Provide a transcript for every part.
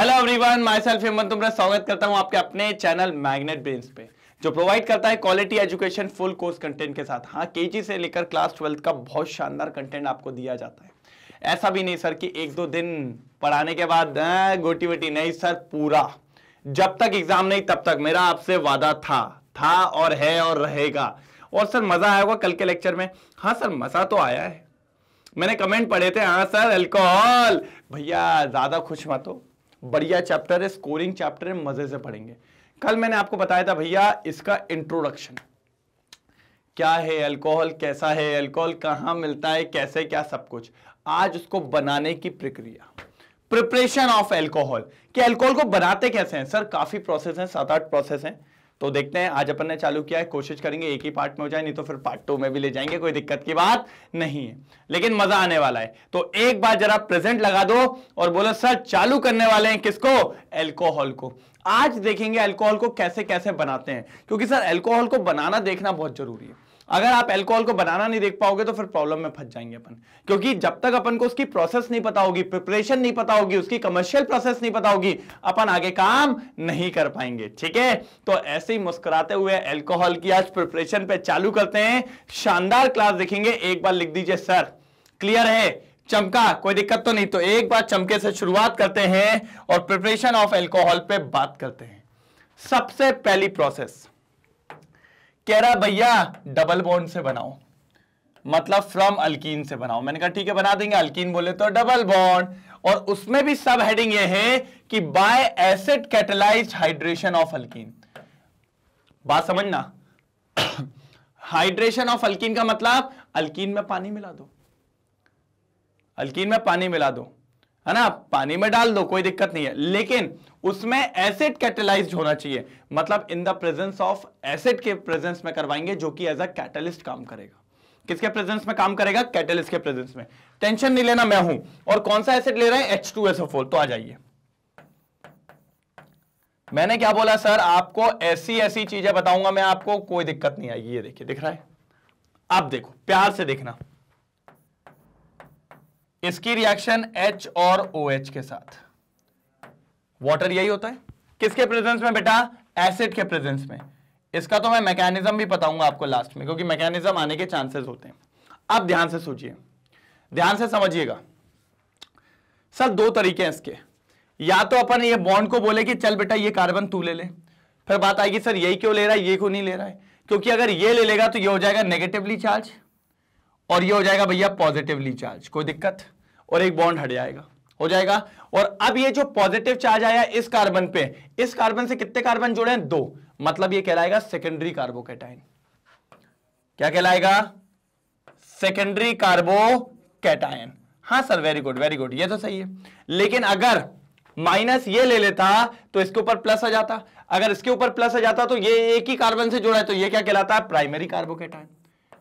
Hello everyone, myself Hemant, तुम्हारा स्वागत करता हूं आपके अपने चैनल मैग्नेट ब्रेन्स पे, जो प्रोवाइड करता है quality education full course content के साथ। हाँ, केजी से लेकर क्लास 12 का बहुत शानदार कंटेंट आपको दिया जाता है। ऐसा भी नहीं सर कि एक दो दिन पढ़ाने के बाद गोटी वोटी, नहीं सर, पूरा जब तक एग्जाम नहीं तब तक मेरा आपसे वादा था और है और रहेगा। और सर मजा आया होगा कल के लेक्चर में। हाँ सर, मजा तो आया है। मैंने कमेंट पढ़े थे। हाँ सर, अल्कोहल भैया ज्यादा खुश मत हो, बढ़िया चैप्टर है, स्कोरिंग चैप्टर है, मजे से पढ़ेंगे। कल मैंने आपको बताया था भैया इसका इंट्रोडक्शन क्या है, अल्कोहल कैसा है, अल्कोहल कहाँ मिलता है, कैसे क्या सब कुछ। आज उसको बनाने की प्रक्रिया, प्रिपरेशन ऑफ अल्कोहल, कि अल्कोहल को बनाते कैसे हैं। सर काफी प्रोसेस हैं, 7-8 प्रोसेस हैं, तो देखते हैं। आज अपन ने चालू किया है, कोशिश करेंगे एक ही पार्ट में हो जाए, नहीं तो फिर पार्ट 2 में भी ले जाएंगे, कोई दिक्कत की बात नहीं है, लेकिन मजा आने वाला है। तो एक बार जरा प्रेजेंट लगा दो और बोलो सर चालू करने वाले हैं किसको, अल्कोहल को। आज देखेंगे अल्कोहल को कैसे कैसे बनाते हैं, क्योंकि सर अल्कोहल को बनाना देखना बहुत जरूरी है। अगर आप अल्कोहल को बनाना नहीं देख पाओगे तो फिर प्रॉब्लम में फंस जाएंगे अपन, क्योंकि जब तक अपन को उसकी प्रोसेस नहीं पता होगी, प्रिपरेशन नहीं पता होगी, उसकी कमर्शियल प्रोसेस नहीं पता होगी, अपन आगे काम नहीं कर पाएंगे। ठीक है, तो ऐसे ही मुस्कुराते हुए अल्कोहल की आज प्रिपरेशन पे चालू करते हैं। शानदार क्लास देखेंगे। एक बार लिख दीजिए सर क्लियर है, चमका, कोई दिक्कत तो नहीं। तो एक बार चमके से शुरुआत करते हैं और प्रिपरेशन ऑफ अल्कोहल पे बात करते हैं। सबसे पहली प्रोसेस कह रहा भैया डबल बॉन्ड से बनाओ, मतलब फ्रॉम अल्कीन से बनाओ। मैंने कहा ठीक है, बना देंगे, अल्कीन बोले तो डबल बॉन्ड। और उसमें भी सब हेडिंग ये है कि by acid catalysed hydration of alkene. बात समझना, हाइड्रेशन ऑफ अल्कीन का मतलब अल्कीन में पानी मिला दो, अल्कीन में पानी मिला दो, है ना, पानी में डाल दो, कोई दिक्कत नहीं है, लेकिन उसमें एसिड कैटलाइज्ड होना चाहिए, मतलब in the presence of acid के प्रेजेंस में करवाएंगे, जो कि एज अ कैटलिस्ट काम करेगा। किसके प्रेजेंस में काम करेगा, कैटलिस्ट के प्रेजेंस में। टेंशन नहीं लेना, मैं हूं। और कौन सा एसिड ले रहे हैं, H2SO4। तो आ जाइए, मैंने क्या बोला सर, आपको ऐसी ऐसी चीजें बताऊंगा मैं, आपको कोई दिक्कत नहीं आएगी। ये देखिए, दिख रहा है, आप देखो प्यार से देखना, इसकी रिएक्शन H और OH के साथ, वाटर यही होता है। किसके प्रेजेंस में बेटा, एसिड के प्रेजेंस में। इसका तो मैं मैकेनिज्म भी बताऊंगा आपको लास्ट में, क्योंकि मैकेनिज्म आने के चांसेस होते हैं। अब ध्यान से सोचिए, ध्यान से समझिएगा। सर दो तरीके हैं इसके, या तो अपन ये बॉन्ड को बोले कि चल बेटा ये कार्बन तू ले ले, फिर बात आएगी सर यही क्यों ले रहा है, ये क्यों नहीं ले रहा है, क्योंकि अगर ये ले लेगा तो ये हो जाएगा नेगेटिवली चार्ज और ये हो जाएगा भैया पॉजिटिवली चार्ज, कोई दिक्कत, और एक बॉन्ड हट जाएगा, हो जाएगा। और अब ये जो पॉजिटिव चार्ज आया इस कार्बन पे, इस कार्बन से कितने कार्बन जुड़े हैं, 2, मतलब ये कहलाएगा सेकेंडरी कार्बोकैटायन। क्या कहलाएगा, सेकेंडरी कार्बोकैटायन। हाँ sir, very good very good, ये तो सही है। लेकिन अगर माइनस ये ले लेता तो इसके ऊपर प्लस आ जाता, अगर इसके ऊपर प्लस आ जाता तो ये एक ही कार्बन से जुड़ा है, तो ये क्या कहलाता है, प्राइमरी कार्बोकैटायन।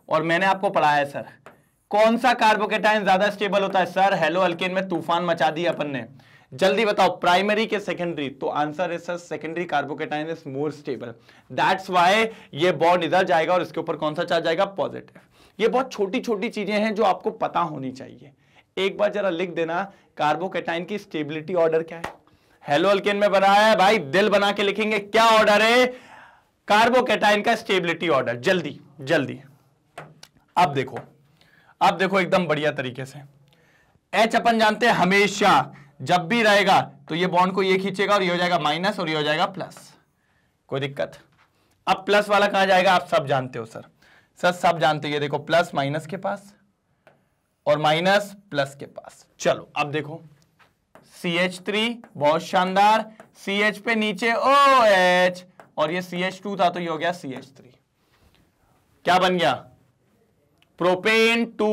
और मैंने आपको पढ़ाया सर कौन सा कार्बोकैटायन ज्यादा स्टेबल होता है। सर हेलो अल्केन में तूफान मचा दिया अपन ने, जल्दी बताओ प्राइमरी के सेकेंडरी, तो आंसर है sir secondary carbocation is more stable. That's why ये बॉन्ड इधर जाएगा और इसके ऊपर कौन सा चार्ज आएगा, पॉजिटिव। ये बहुत छोटी छोटी चीजें हैं जो आपको पता होनी चाहिए। एक बार जरा लिख देना कार्बोकैटायन की स्टेबिलिटी ऑर्डर क्या है। हेलो अल्केन में बनाया है भाई, दिल बना के लिखेंगे क्या ऑर्डर है कार्बोकैटायन का, स्टेबिलिटी ऑर्डर, जल्दी जल्दी। अब देखो, अब देखो एकदम बढ़िया तरीके से। H अपन जानते हैं हमेशा जब भी रहेगा तो ये बॉन्ड को ये खींचेगा और ये हो जाएगा माइनस और ये हो जाएगा प्लस, कोई दिक्कत। अब प्लस वाला कहाँ जाएगा, आप सब जानते हो सर, सर सब जानते हो। ये देखो प्लस माइनस के पास और माइनस प्लस के पास। चलो अब देखो CH3, बहुत शानदार, CH पे नीचे OH और ये CH2 था तो ये हो गया CH3। क्या बन गया, प्रोपेन टू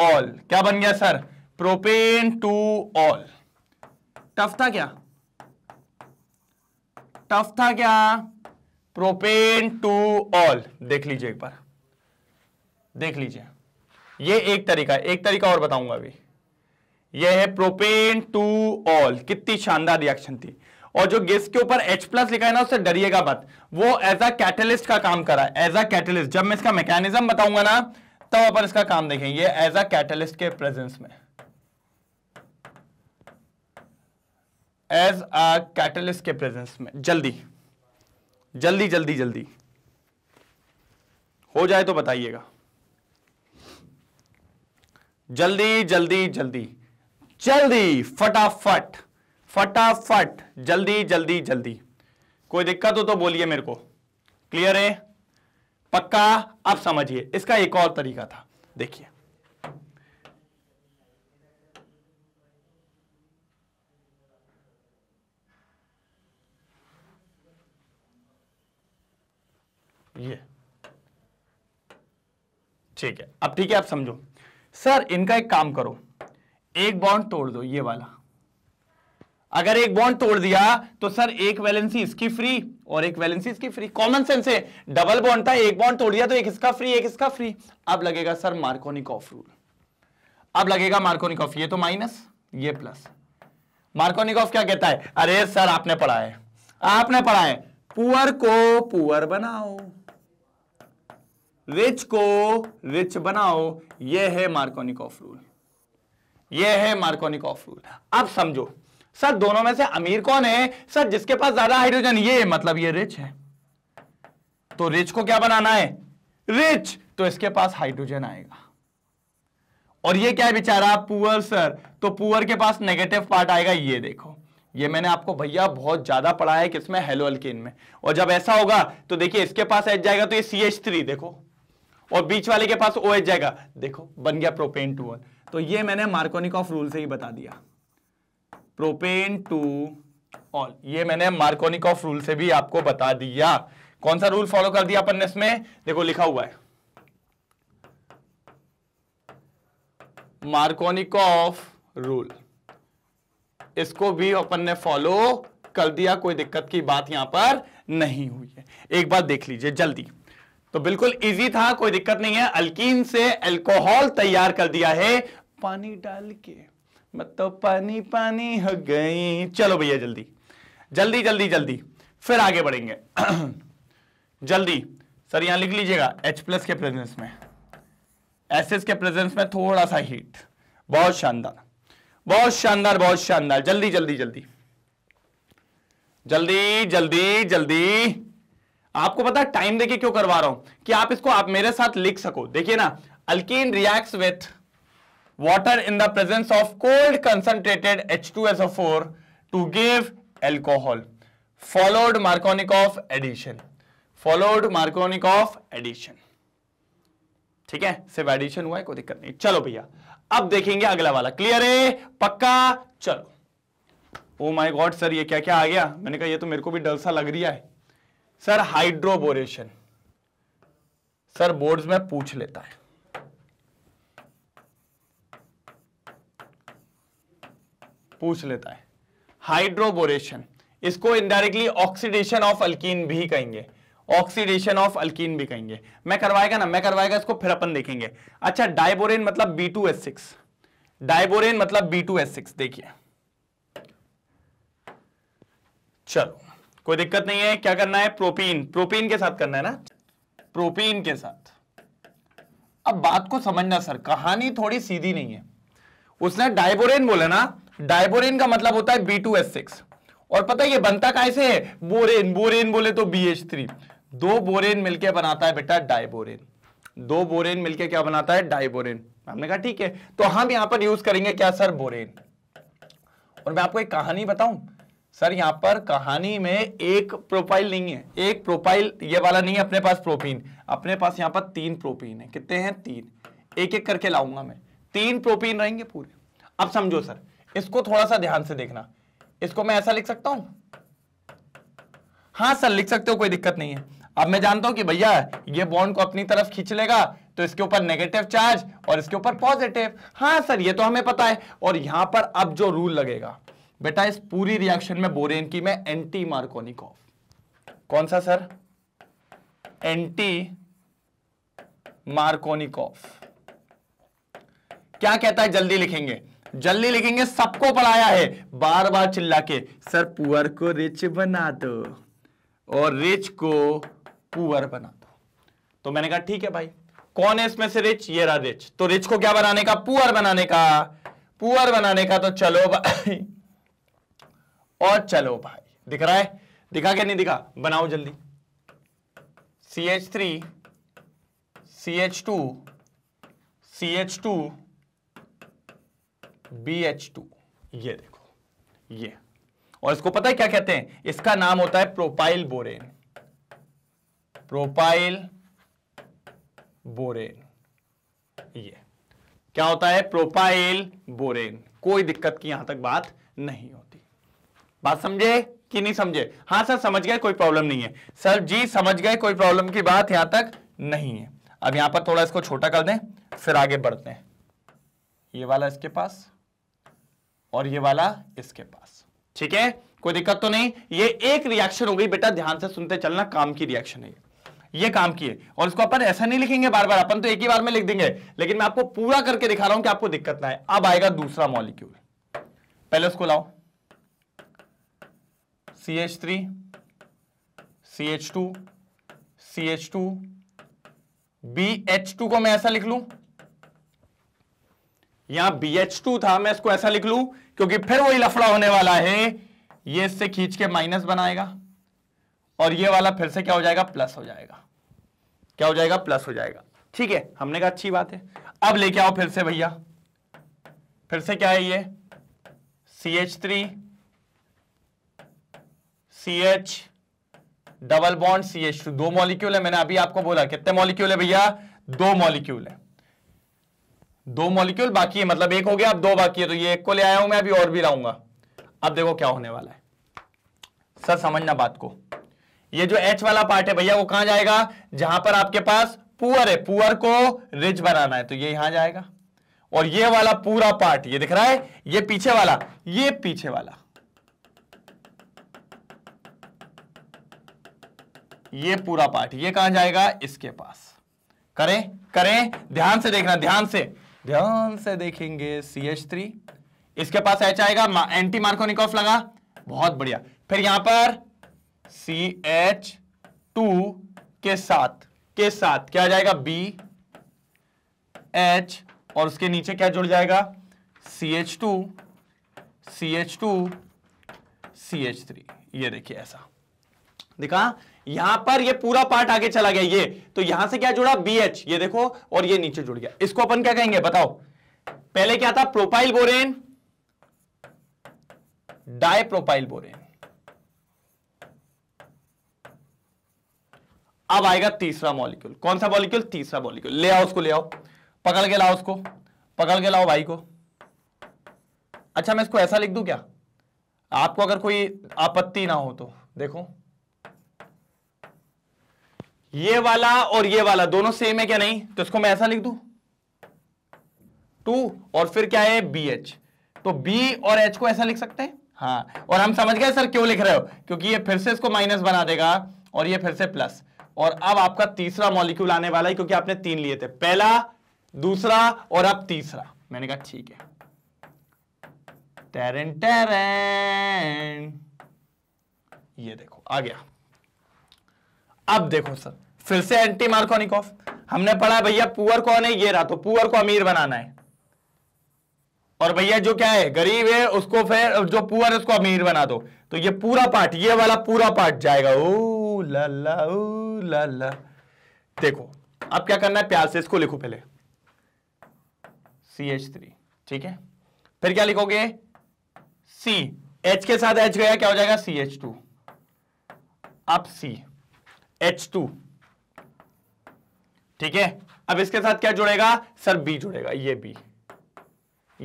ऑल। क्या बन गया sir, propane two all. Tough था क्या, टफ था क्या, प्रोपेन टू ऑल। देख लीजिए एक बार, देख लीजिए, ये एक तरीका, एक तरीका और बताऊंगा अभी। ये है प्रोपेन टू ऑल, कितनी शानदार रिएक्शन थी। और जो गैस के ऊपर H प्लस लिखा है ना, उससे डरिएगा मत, वो एज अ कैटलिस्ट का काम करा, एज अ कैटलिस्ट। जब मैं इसका मैकेनिज्म बताऊंगा ना तब अपन इसका काम देखेंगे, ये एज अ कैटलिस्ट के प्रेजेंस में, एज अ कैटलिस्ट के प्रेजेंस में। जल्दी जल्दी जल्दी जल्दी हो जाए तो बताइएगा। जल्दी जल्दी जल्दी जल्दी, फटाफट फटाफट, जल्दी जल्दी जल्दी। कोई दिक्कत हो तो बोलिए मेरे को। क्लियर है? पक्का? आप समझिए, इसका एक और तरीका था, देखिए। ये ठीक है, अब ठीक है, आप समझो। सर इनका एक काम करो, एक बॉन्ड तोड़ दो, ये वाला। अगर एक बॉन्ड तोड़ दिया तो सर एक वैलेंसी इसकी फ्री और एक वैलेंसी इसकी फ्री, कॉमन सेंस है। डबल बॉन्ड था, एक बॉन्ड तोड़ दिया तो एक इसका फ्री एक इसका फ्री। अब लगेगा सर मार्कोनिकॉफ रूल। अब लगेगा मार्कोनिकॉफ, ये तो माइनस ये प्लस। मार्कोनिकॉफ क्या कहता है? अरे सर आपने पढ़ा है, आपने पढ़ा है, पुअर को पुअर बनाओ, रिच को रिच बनाओ। ये है मार्कोनिकॉफ रूल, ये है मार्कोनिकॉफ रूल। अब समझो सर दोनों में से अमीर कौन है? सर जिसके पास ज्यादा हाइड्रोजन। ये मतलब ये रिच है तो रिच को क्या बनाना है? रिच। तो इसके पास हाइड्रोजन आएगा। और ये क्या है बेचारा? पुअर। सर तो पुअर के पास नेगेटिव पार्ट आएगा। ये देखो, ये मैंने आपको भैया बहुत ज्यादा पढ़ा है, किसमें? हेलो एल्केन में। और जब ऐसा होगा तो देखिए इसके पास एच जाएगा तो ये CH3 देखो, और बीच वाले के पास OH जाएगा, देखो बन गया प्रोपेन टू ऑल। तो ये मैंने मार्कोनिकॉफ रूल से ही बता दिया, प्रोपेन टू ऑल। ये मैंने मार्कोनिकॉफ रूल से भी आपको बता दिया। कौन सा रूल फॉलो कर दिया अपन ने इसमें? देखो लिखा हुआ है मार्कोनिकॉफ रूल, इसको भी अपन ने फॉलो कर दिया। कोई दिक्कत की बात यहां पर नहीं हुई है। एक बार देख लीजिए जल्दी, तो बिल्कुल इजी था, कोई दिक्कत नहीं है। अल्कीन से अल्कोहल तैयार कर दिया है पानी डाल के, मतलब पानी पानी हो गई। चलो भैया जल्दी जल्दी जल्दी जल्दी, फिर आगे बढ़ेंगे। जल्दी सर यहां लिख लीजिएगा, H प्लस के प्रेजेंस में, एसिड के प्रेजेंस में थोड़ा सा हीट। बहुत शानदार बहुत शानदार बहुत शानदार। जल्दी जल्दी जल्दी जल्दी जल्दी जल्दी। आपको पता टाइम देके क्यों करवा रहा हूं, कि आप इसको आप मेरे साथ लिख सको। देखिए ना, alkene reacts with water in the presence of cold concentrated H2SO4 to give alcohol, followed Markovnikov addition, followed Markovnikov addition. ठीक है, सिर्फ एडिशन हुआ है, कोई दिक्कत नहीं। चलो भैया अब देखेंगे अगला वाला। क्लियर है? पक्का? चलो। ओ माय गॉड सर ये क्या क्या आ गया? मैंने कहा ये तो मेरे को भी डर सा लग रहा है। सर हाइड्रोबोरेशन, सर बोर्ड्स में पूछ लेता है। हाइड्रोबोरेशन, इसको इनडायरेक्टली ऑक्सीडेशन ऑफ अल्कीन भी कहेंगे, ऑक्सीडेशन ऑफ अल्कीन भी कहेंगे। मैं करवाएगा ना, मैं करवाएगा इसको, फिर अपन देखेंगे। अच्छा डाइबोरेन मतलब B2S6, डाइबोरेन मतलब B2S6। देखिए चलो कोई दिक्कत नहीं है। क्या करना है? प्रोपीन, प्रोपीन के साथ करना है ना, प्रोपीन के साथ। अब बात को समझना सर, कहानी थोड़ी सीधी नहीं है। उसने डाइबोरेन बोला ना, डाइबोरेन का मतलब होता है B2S6, और पता है ये बनता कैसे है? बोरेन, बोरेन बोले तो BH3। दो बोरेन मिलके बनाता है बेटा डाइबोरेन, दो बोरेन मिलके क्या बनाता है? डाइबोरेन। हमने कहा ठीक है, तो हम यहां पर यूज करेंगे क्या सर? बोरेन। और मैं आपको एक कहानी बताऊं सर, यहां पर कहानी में एक प्रोपाइल नहीं है, एक प्रोपाइल ये वाला नहीं है अपने पास। प्रोपीन अपने पास यहां पर 3 प्रोपीन है। कितने हैं? 3। एक एक करके लाऊंगा मैं, 3 प्रोपीन रहेंगे पूरे। अब समझो सर, इसको थोड़ा सा ध्यान से देखना। इसको मैं ऐसा लिख सकता हूं? हाँ सर लिख सकते हो, कोई दिक्कत नहीं है। अब मैं जानता हूं कि भैया ये बॉन्ड को अपनी तरफ खींच लेगा, तो इसके ऊपर नेगेटिव चार्ज और इसके ऊपर पॉजिटिव। हाँ सर ये तो हमें पता है। और यहां पर अब जो रूल लगेगा बेटा, इस पूरी रिएक्शन में बोरेन की मैं एंटी मार्कोनिकॉफ। कौन सा सर? Anti Markovnikov. क्या कहता है? जल्दी लिखेंगे जल्दी लिखेंगे, सबको पढ़ाया है बार बार चिल्ला के। सर पुअर को रिच बना दो और रिच को पुअर बना दो। तो मैंने कहा ठीक है भाई, कौन है इसमें से रिच? ये रहा रिच। तो रिच को क्या बनाने का? पुअर बनाने का, पुअर बनाने का। तो चलो भाई और चलो भाई दिख रहा है, दिखा क्या नहीं दिखा, बनाओ जल्दी। CH3 CH2 CH2 BH2 ये देखो ये, और इसको पता है क्या कहते हैं, इसका नाम होता है प्रोपाइल बोरेन, प्रोपाइल बोरेन। ये क्या होता है, प्रोपाइल बोरेन। कोई दिक्कत की यहां तक बात नहीं होती, बात समझे कि नहीं समझे? हाँ सर समझ गए, कोई प्रॉब्लम नहीं है। सर जी समझ गए, कोई प्रॉब्लम की बात यहां तक नहीं है। अब यहां पर थोड़ा इसको छोटा कर दें, फिर आगे बढ़ते हैं। ये वाला इसके पास और ये वाला इसके पास, ठीक है, कोई दिक्कत तो नहीं। ये एक रिएक्शन हो गई बेटा, ध्यान से सुनते चलना, काम की रिएक्शन है ये काम की है। और इसको अपन ऐसा नहीं लिखेंगे बार बार, अपन तो एक ही बार में लिख देंगे, लेकिन मैं आपको पूरा करके दिखा रहा हूं कि आपको दिक्कत ना है। अब आएगा दूसरा मॉलिक्यूल, पहले उसको लाओ। CH3 CH2 CH2 BH2 को मैं ऐसा लिख लूं, यहां BH2 था, मैं इसको ऐसा लिख लूं क्योंकि फिर वही लफड़ा होने वाला है। ये इससे खींच के माइनस बनाएगा और ये वाला फिर से क्या हो जाएगा, प्लस हो जाएगा, क्या हो जाएगा, प्लस हो जाएगा। ठीक है, हमने कहा अच्छी बात है। अब लेके आओ फिर से भैया, फिर से क्या है ये CH3 CH double bond CH2, दो मॉलिक्यूल है। मैंने अभी आपको बोला कितने मॉलिक्यूल है भैया, दो मॉलिक्यूल है, दो मॉलिक्यूल बाकी है, मतलब एक हो गया, अब दो बाकी है, तो ये एक को ले आया हूं मैं, अभी और भी लाऊंगा। अब देखो क्या होने वाला है, सर समझना बात को। ये जो H वाला पार्ट है भैया वो कहां जाएगा, जहां पर आपके पास पुअर है, पुअर को रिज बनाना है तो ये यहां जाएगा, और ये वाला पूरा पार्ट ये दिख रहा है, ये पीछे वाला, ये पीछे वाला, ये पूरा पार्ट ये कहां जाएगा, इसके पास। करें करें, ध्यान से देखना, ध्यान से देखेंगे। CH3 इसके पास H आएगा, एंटी मार्कोनिकॉफ लगा, बहुत बढ़िया। फिर यहां पर CH2 के साथ क्या जाएगा, BH, और उसके नीचे क्या जुड़ जाएगा, CH2 CH2 CH3। ये देखिए ऐसा दिखा, यहां पर ये पूरा पार्ट आगे चला गया, ये तो यहां से क्या जुड़ा, BH, ये देखो, और ये नीचे जुड़ गया। इसको अपन क्या कहेंगे बताओ, पहले क्या था, प्रोपाइल बोरेन, डाइप्रोपाइल बोरेन। अब आएगा तीसरा मॉलिक्यूल, कौन सा मॉलिक्यूल, तीसरा मॉलिक्यूल। ले आओ उसको, ले आओ, पकड़ के लाओ उसको, पकड़ के लाओ भाई को। अच्छा मैं इसको ऐसा लिख दूं क्या, आपको अगर कोई आपत्ति ना हो तो। देखो ये वाला और ये वाला दोनों सेम है क्या, नहीं, तो इसको मैं ऐसा लिख दूं, 2 और फिर क्या है, BH, तो B और H को ऐसा लिख सकते हैं। हाँ, और हम समझ गए सर क्यों लिख रहे हो, क्योंकि ये फिर से इसको माइनस बना देगा और ये फिर से प्लस। और अब आपका तीसरा मॉलिक्यूल आने वाला है, क्योंकि आपने 3 लिए थे, पहला, दूसरा और अब तीसरा। मैंने कहा ठीक है, टेरन टेरन, ये देखो आ गया। अब देखो सर फिर से एंटी मार्कोनिकॉफ, हमने पढ़ा भैया पुअर कौन है, ये रहा, तो पुअर को अमीर बनाना है, और भैया जो क्या है, गरीब है, उसको फिर जो पुअर है उसको अमीर बना दो, तो ये पूरा पार्ट, ये वाला पूरा पार्ट जाएगा। ओ ला ला, ओ ला ला। देखो अब क्या करना है, प्यार से इसको लिखो पहले, CH3, ठीक है, फिर क्या लिखोगे, C, H के साथ H गया, क्या हो जाएगा, CH2, अब C H2, ठीक है। अब इसके साथ क्या जुड़ेगा सर, B जुड़ेगा, ये B,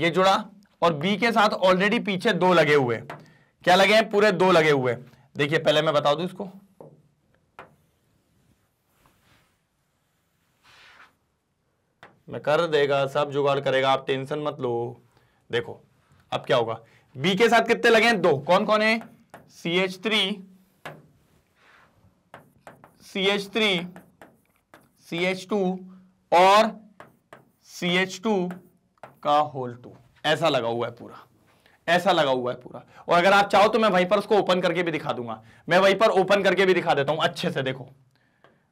ये जुड़ा, और B के साथ ऑलरेडी पीछे 2 लगे हुए, क्या लगे हैं, पूरे 2 लगे हुए। देखिए पहले मैं बता दूं इसको, मैं कर देगा, सब जुगाड़ करेगा, आप टेंशन मत लो। देखो अब क्या होगा, B के साथ कितने लगे हैं, 2, कौन कौन है, CH3 CH2 और CH2 का होल 2, ऐसा लगा हुआ है पूरा, ऐसा लगा हुआ है पूरा। और अगर आप चाहो तो मैं वहीं पर उसको ओपन करके भी दिखा दूंगा, मैं वहीं पर ओपन करके भी दिखा देता हूं अच्छे से। देखो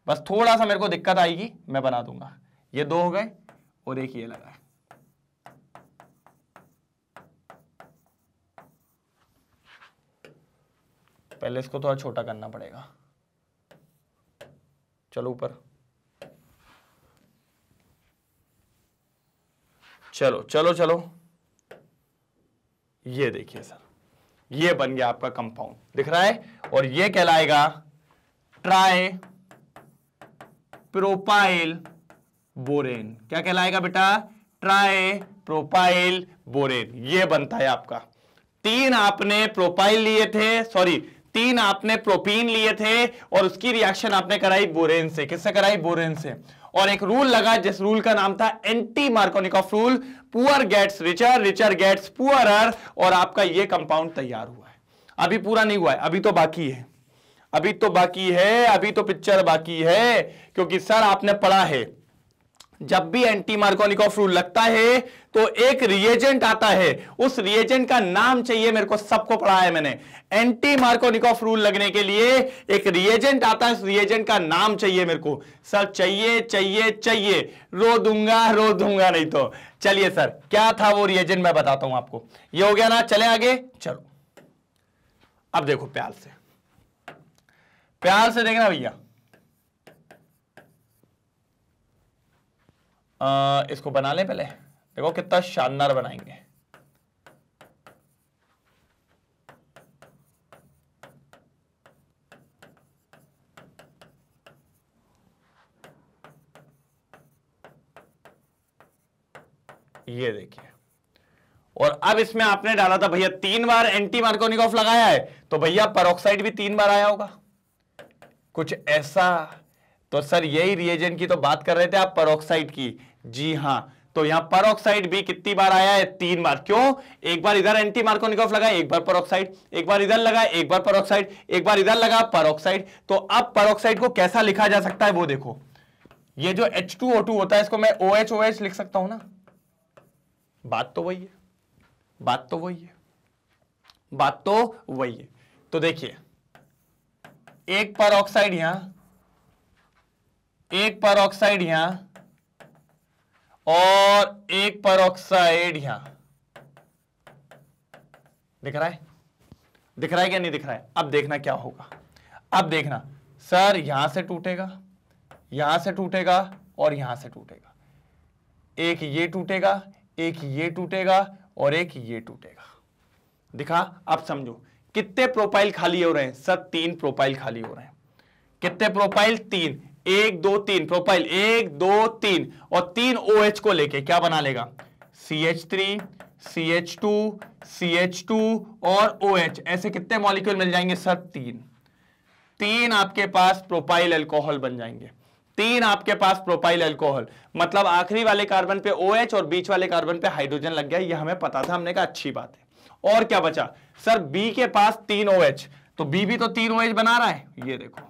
बस थोड़ा सा मेरे को दिक्कत आएगी, मैं बना दूंगा। ये 2 हो गए और एक ये लगा है, तो पहले इसको थोड़ा छोटा करना पड़ेगा। चलो ऊपर, चलो चलो चलो, ये देखिए सर, ये बन गया आपका कंपाउंड, दिख रहा है। और ये कहलाएगा ट्राई प्रोपाइल बोरेन। क्या कहलाएगा बेटा? Try propyl borane. ये बनता है आपका। तीन आपने प्रोपाइल लिए थे, सॉरी तीन आपने प्रोपीन लिए थे और उसकी रिएक्शन आपने कराई बोरेन से। किससे कराई? बोरेन से। और एक रूल लगा जिस रूल का नाम था anti Markovnikov rule, poor gets richer, richer gets poorer, और आपका ये कंपाउंड तैयार हुआ है। अभी पूरा नहीं हुआ है, अभी तो बाकी है, अभी तो बाकी है, अभी तो पिक्चर बाकी है। क्योंकि सर आपने पढ़ा है जब भी एंटी मार्कोनिकॉफ रूल लगता है तो एक रिएजेंट आता है, उस रिएजेंट का नाम चाहिए मेरे को, सबको पढ़ा है मैंने। एंटी मार्कोनिकॉफ रूल लगने के लिए एक रिएजेंट आता है, उस रिएजेंट का नाम चाहिए मेरे को। सर चाहिए चाहिए चाहिए, रो दूंगा नहीं तो। चलिए सर क्या था वो रिएजेंट मैं बताता हूं आपको। ये हो गया ना, चले आगे। चलो अब देखो प्यार से, प्यार से देखना भैया। इसको बना लें पहले, देखो कितना शानदार बनाएंगे। ये देखिए, और अब इसमें आपने डाला था भैया 3 बार एंटी मार्कोनिकॉफ लगाया है, तो भैया पेरोक्साइड भी 3 बार आया होगा कुछ ऐसा। तो सर यही रिएजेंट की तो बात कर रहे थे आप, पेरोक्साइड की। जी हाँ, तो यहाँ पेरोक्साइड भी कितनी बार आया है? 3 बार। क्यों? एक बार इधर एंटी मार्कोनिकॉफ लगा, एक बार पेरोक्साइड, एक बार इधर लगा, एक बार पेरोक्साइड, एक बार इधर लगा, पेरोक्साइड। तो अब पेरोक्साइड को कैसा लिखा जा सकता है वो देखो। ये जो H2O2 होता है इसको मैं OH लिख सकता हूं ना, बात तो वही है, बात तो वही है, बात तो वही है। तो देखिए एक पेरोक्साइड यहां, एक पेरोक्साइड यहां और एक पेरोक्साइड यहां। दिख रहा है? दिख रहा है क्या नहीं दिख रहा है? अब देखना क्या होगा, अब देखना सर यहां से टूटेगा, यहां से टूटेगा और यहां से टूटेगा। एक ये टूटेगा, एक ये टूटेगा और एक ये टूटेगा। दिखा? अब समझो कितने प्रोपाइल खाली हो रहे हैं? सर 3 प्रोपाइल खाली हो रहे हैं। कितने प्रोपाइल? 3, 1, 2, 3 प्रोपाइल, 1, 2, 3। और 3 OH को लेके क्या बना लेगा? CH3, CH2, CH2 और OH। ऐसे कितने मॉलिक्यूल मिल जाएंगे सर? 3 आपके पास प्रोपाइल अल्कोहल बन जाएंगे। 3 आपके पास प्रोपाइल अल्कोहल, मतलब आखिरी वाले कार्बन पे OH और बीच वाले कार्बन पे हाइड्रोजन लग गया। ये हमें पता था, हमने कहा अच्छी बात है। और क्या बचा सर? B के पास 3 OH, तो B भी तो 3 OH बना रहा है। ये देखो,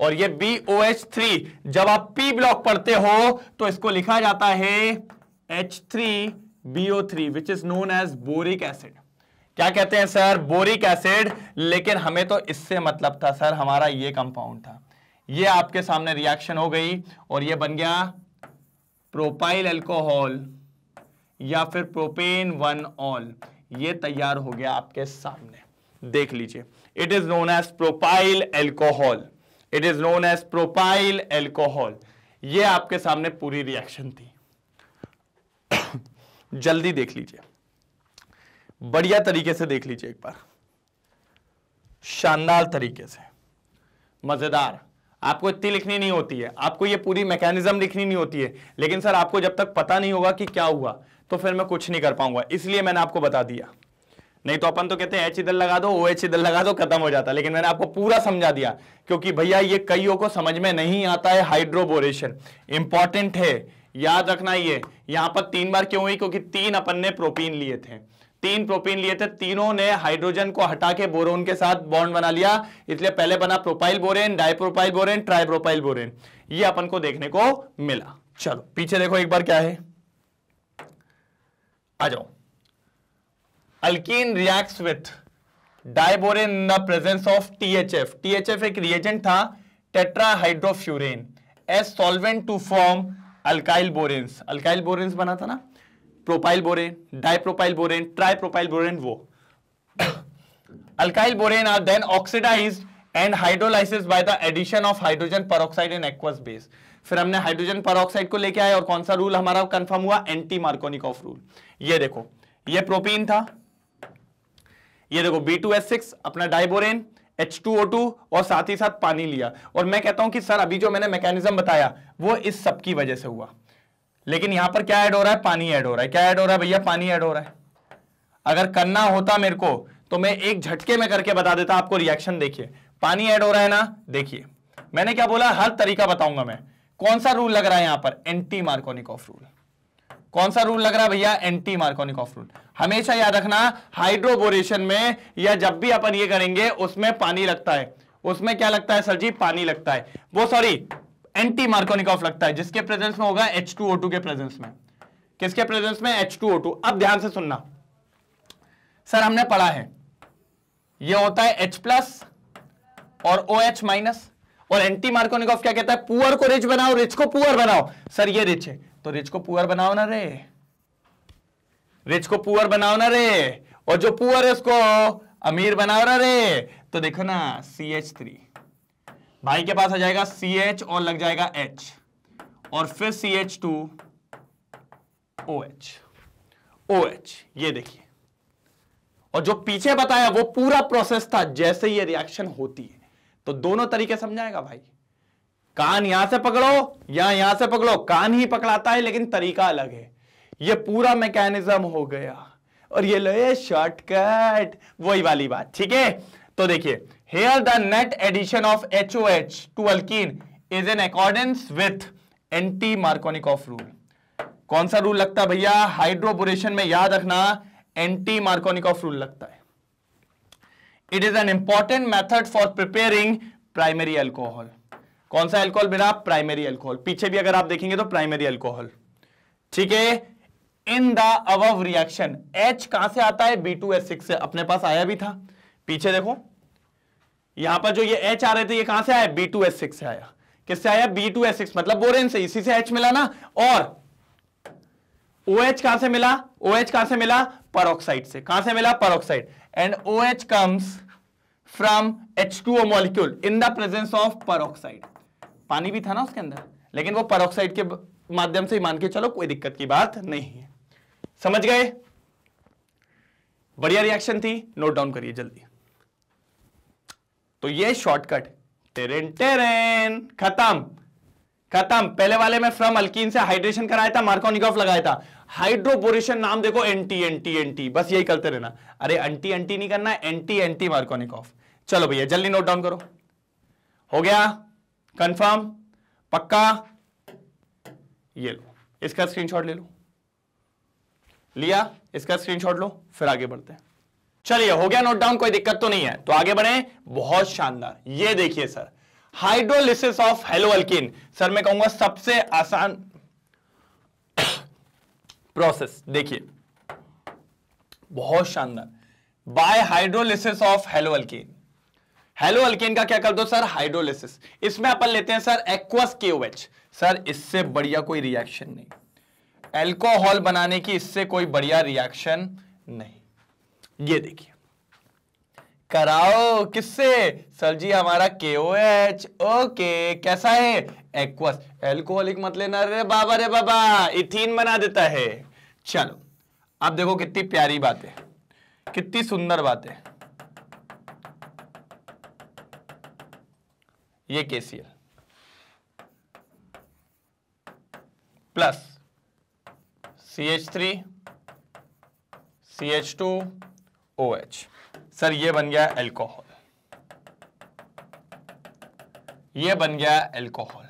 और ये BOH3। जब आप P ब्लॉक पढ़ते हो तो इसको लिखा जाता है H3BO3, which is known as boric acid. क्या कहते हैं सर? Boric acid. लेकिन हमें तो इससे मतलब था सर, हमारा ये कंपाउंड था। ये आपके सामने रिएक्शन हो गई और ये बन गया प्रोपाइल अल्कोहल या फिर प्रोपेन 1 ऑल। ये तैयार हो गया आपके सामने, देख लीजिए। It is known as propyl alcohol, it is known as propyl alcohol. ये आपके सामने पूरी रिएक्शन थी। जल्दी देख लीजिए, बढ़िया तरीके से देख लीजिए एक बार, शानदार तरीके से, मजेदार। आपको इतनी लिखनी नहीं होती है, आपको ये पूरी मैकेनिज्म लिखनी नहीं होती है। लेकिन सर आपको जब तक पता नहीं होगा कि क्या हुआ तो फिर मैं कुछ नहीं कर पाऊंगा, इसलिए मैंने आपको बता दिया। नहीं तो अपन तो कहते हैं H इधर लगा दो, OH इधर लगा दो, खत्म हो जाता। लेकिन मैंने आपको पूरा समझा दिया, क्योंकि भैया ये कईयों को समझ में नहीं आता है। हाइड्रोबोरेशन इंपॉर्टेंट है, याद रखना। ये यहां पर 3 बार क्यों हुई? क्योंकि 3 अपन ने प्रोपीन लिए थे, 3 प्रोपीन लिए थे। तीनों ने हाइड्रोजन को हटा के बोरोन के साथ बॉन्ड बना लिया, इसलिए पहले बना propyl borane, dipropyl borane, tripropyl borane. ये अपन को देखने को मिला। चलो पीछे देखो एक बार क्या है, आ जाओ। Alkene reacts with diborane in the presence of THF. THF एक reagent था, tetrahydrofuran, as solvent to form alkyl boranes. Alkyl boranes बना था ना, propyl borane, dipropyl borane, tripropyl borane, वो Alkyl borane are then oxidized and hydrolyzed by the addition of hydrogen peroxide in aqueous base. फिर हमने hydrogen peroxide को लेके आए और कौन सा रूल हमारा कंफर्म हुआ? Anti Markovnikov rule. ये देखो, ये प्रोपीन था, ये देखो B2H6 अपना डाइबोरेन, H2O2 और साथ ही साथ पानी लिया। और मैं कहता हूं कि सर अभी जो मैंने मैकेनिज्म बताया वो इस सब की वजह से हुआ, लेकिन यहां पर क्या ऐड हो रहा है? पानी ऐड हो रहा है। क्या ऐड हो रहा है भैया? पानी ऐड हो रहा है। अगर करना होता मेरे को तो मैं एक झटके में करके बता देता आपको रिएक्शन। देखिए पानी ऐड हो रहा है ना, देखिए मैंने क्या बोला, हर तरीका बताऊंगा मैं। कौन सा रूल लग रहा है यहां पर? Anti Markovnikov rule. कौन सा रूल लग रहा है भैया? Anti Markovnikov rule. हमेशा याद रखना, हाइड्रोबोरेशन में या जब भी अपन ये करेंगे उसमें पानी लगता है। उसमें क्या लगता है सर जी? पानी लगता है, वो सॉरी एंटी मार्कोनिकॉफ लगता है, जिसके प्रेजेंस में होगा H2O2 के प्रेजेंस में। किसके प्रेजेंस में? H2O2। अब ध्यान से सुनना, सर हमने पढ़ा है ये होता है H+ और OH-, और एंटी मार्कोनिकॉफ क्या कहता है? पुअर को रिच बनाओ, रिच को पुअर बनाओ। सर ये रिच है तो रिच को पुअर बनाओ ना रे, रिच को पुअर बनाओ ना रे, और जो पुअर है उसको अमीर बनाओ ना रे। तो देखो ना CH3 भाई के पास आ जाएगा, CH और लग जाएगा H और फिर CH2 OH OH। ये देखिए, और जो पीछे बताया वो पूरा प्रोसेस था जैसे ये रिएक्शन होती है। तो दोनों तरीके समझाएगा भाई, कान यहां से पकड़ो या यहां से पकड़ो, कान ही पकड़ाता है लेकिन तरीका अलग है। ये पूरा मैकेनिज्म हो गया और ये लो शॉर्टकट, वही वाली बात। ठीक है, तो देखिए here the net addition of HOH to alkene is in accordance with anti Markovnikov rule. कौन सा रूल लगता है भैया हाइड्रोबोरेशन में? याद रखना एंटी मार्कोनिकॉफ रूल लगता है। It is an important method for preparing primary alcohol. कौन सा अल्कोहल बिना? Primary alcohol. पीछे भी अगर आप देखेंगे तो प्राइमरी अल्कोहल। ठीक है, in the above reaction H कहां से आता है? B2H6 से, अपने पास आया भी था। पीछे देखो यहां पर जो ये H आ रहे थे ये कहां से आया? B2H6 से आया। किससे आया? B2H6 मतलब बोरेन से। इसी से H मिला ना, और OH कहां से मिला? OH कहां से मिला? पेरोक्साइड से। कहां से मिला? Peroxide. And OH comes from H2O molecule in the presence of peroxide. पानी भी था ना उसके अंदर, लेकिन वो peroxide के माध्यम से मान के चलो, कोई दिक्कत की बात नहीं है। समझ गए? बढ़िया रिएक्शन थी, नोट डाउन करिए जल्दी। तो ये शॉर्टकट, टेरेन टेरेन, खत्म खत्म। पहले वाले में फ्रॉम अल्कीन से हाइड्रेशन कराया था, मार्कोनिकॉफ लगाया था। हाइड्रोबोरेशन नाम देखो, एंटी एंटी एंटी, बस यही करते रहना। अरे एंटी एंटी नहीं करना, एंटी एंटी मार्कोनिकॉफ। चलो भैया जल्दी नोट डाउन करो। हो गया कंफर्म? पक्का? ये लो इसका स्क्रीनशॉट ले लो, लिया इसका स्क्रीनशॉट लो, फिर आगे बढ़ते हैं। चलिए हो गया नोट डाउन, कोई दिक्कत तो नहीं है, तो आगे बढ़े। बहुत शानदार, ये देखिए sir hydrolysis of halo alkene. Sir मैं कहूंगा सबसे आसान प्रोसेस, देखिए बहुत शानदार, by hydrolysis of halo alkene. Halo alkene का क्या कर दो सर? हाइड्रोलिसिस। इसमें अपन लेते हैं सर एक्वस KOH। सर इससे बढ़िया कोई रिएक्शन नहीं, एल्कोहल बनाने की इससे कोई बढ़िया रिएक्शन नहीं। ये देखिए कराओ, किससे? सर जी हमारा KOH। ओके, कैसा है? एक्वस। एल्कोहलिक मत लेना रे बाबा, इथीन बना देता है। चलो अब देखो कितनी प्यारी बातें, कितनी सुंदर बातें। ये KCl plus CH3 CH2 OH, sir ये बन गया अल्कोहल, ये बन गया अल्कोहल।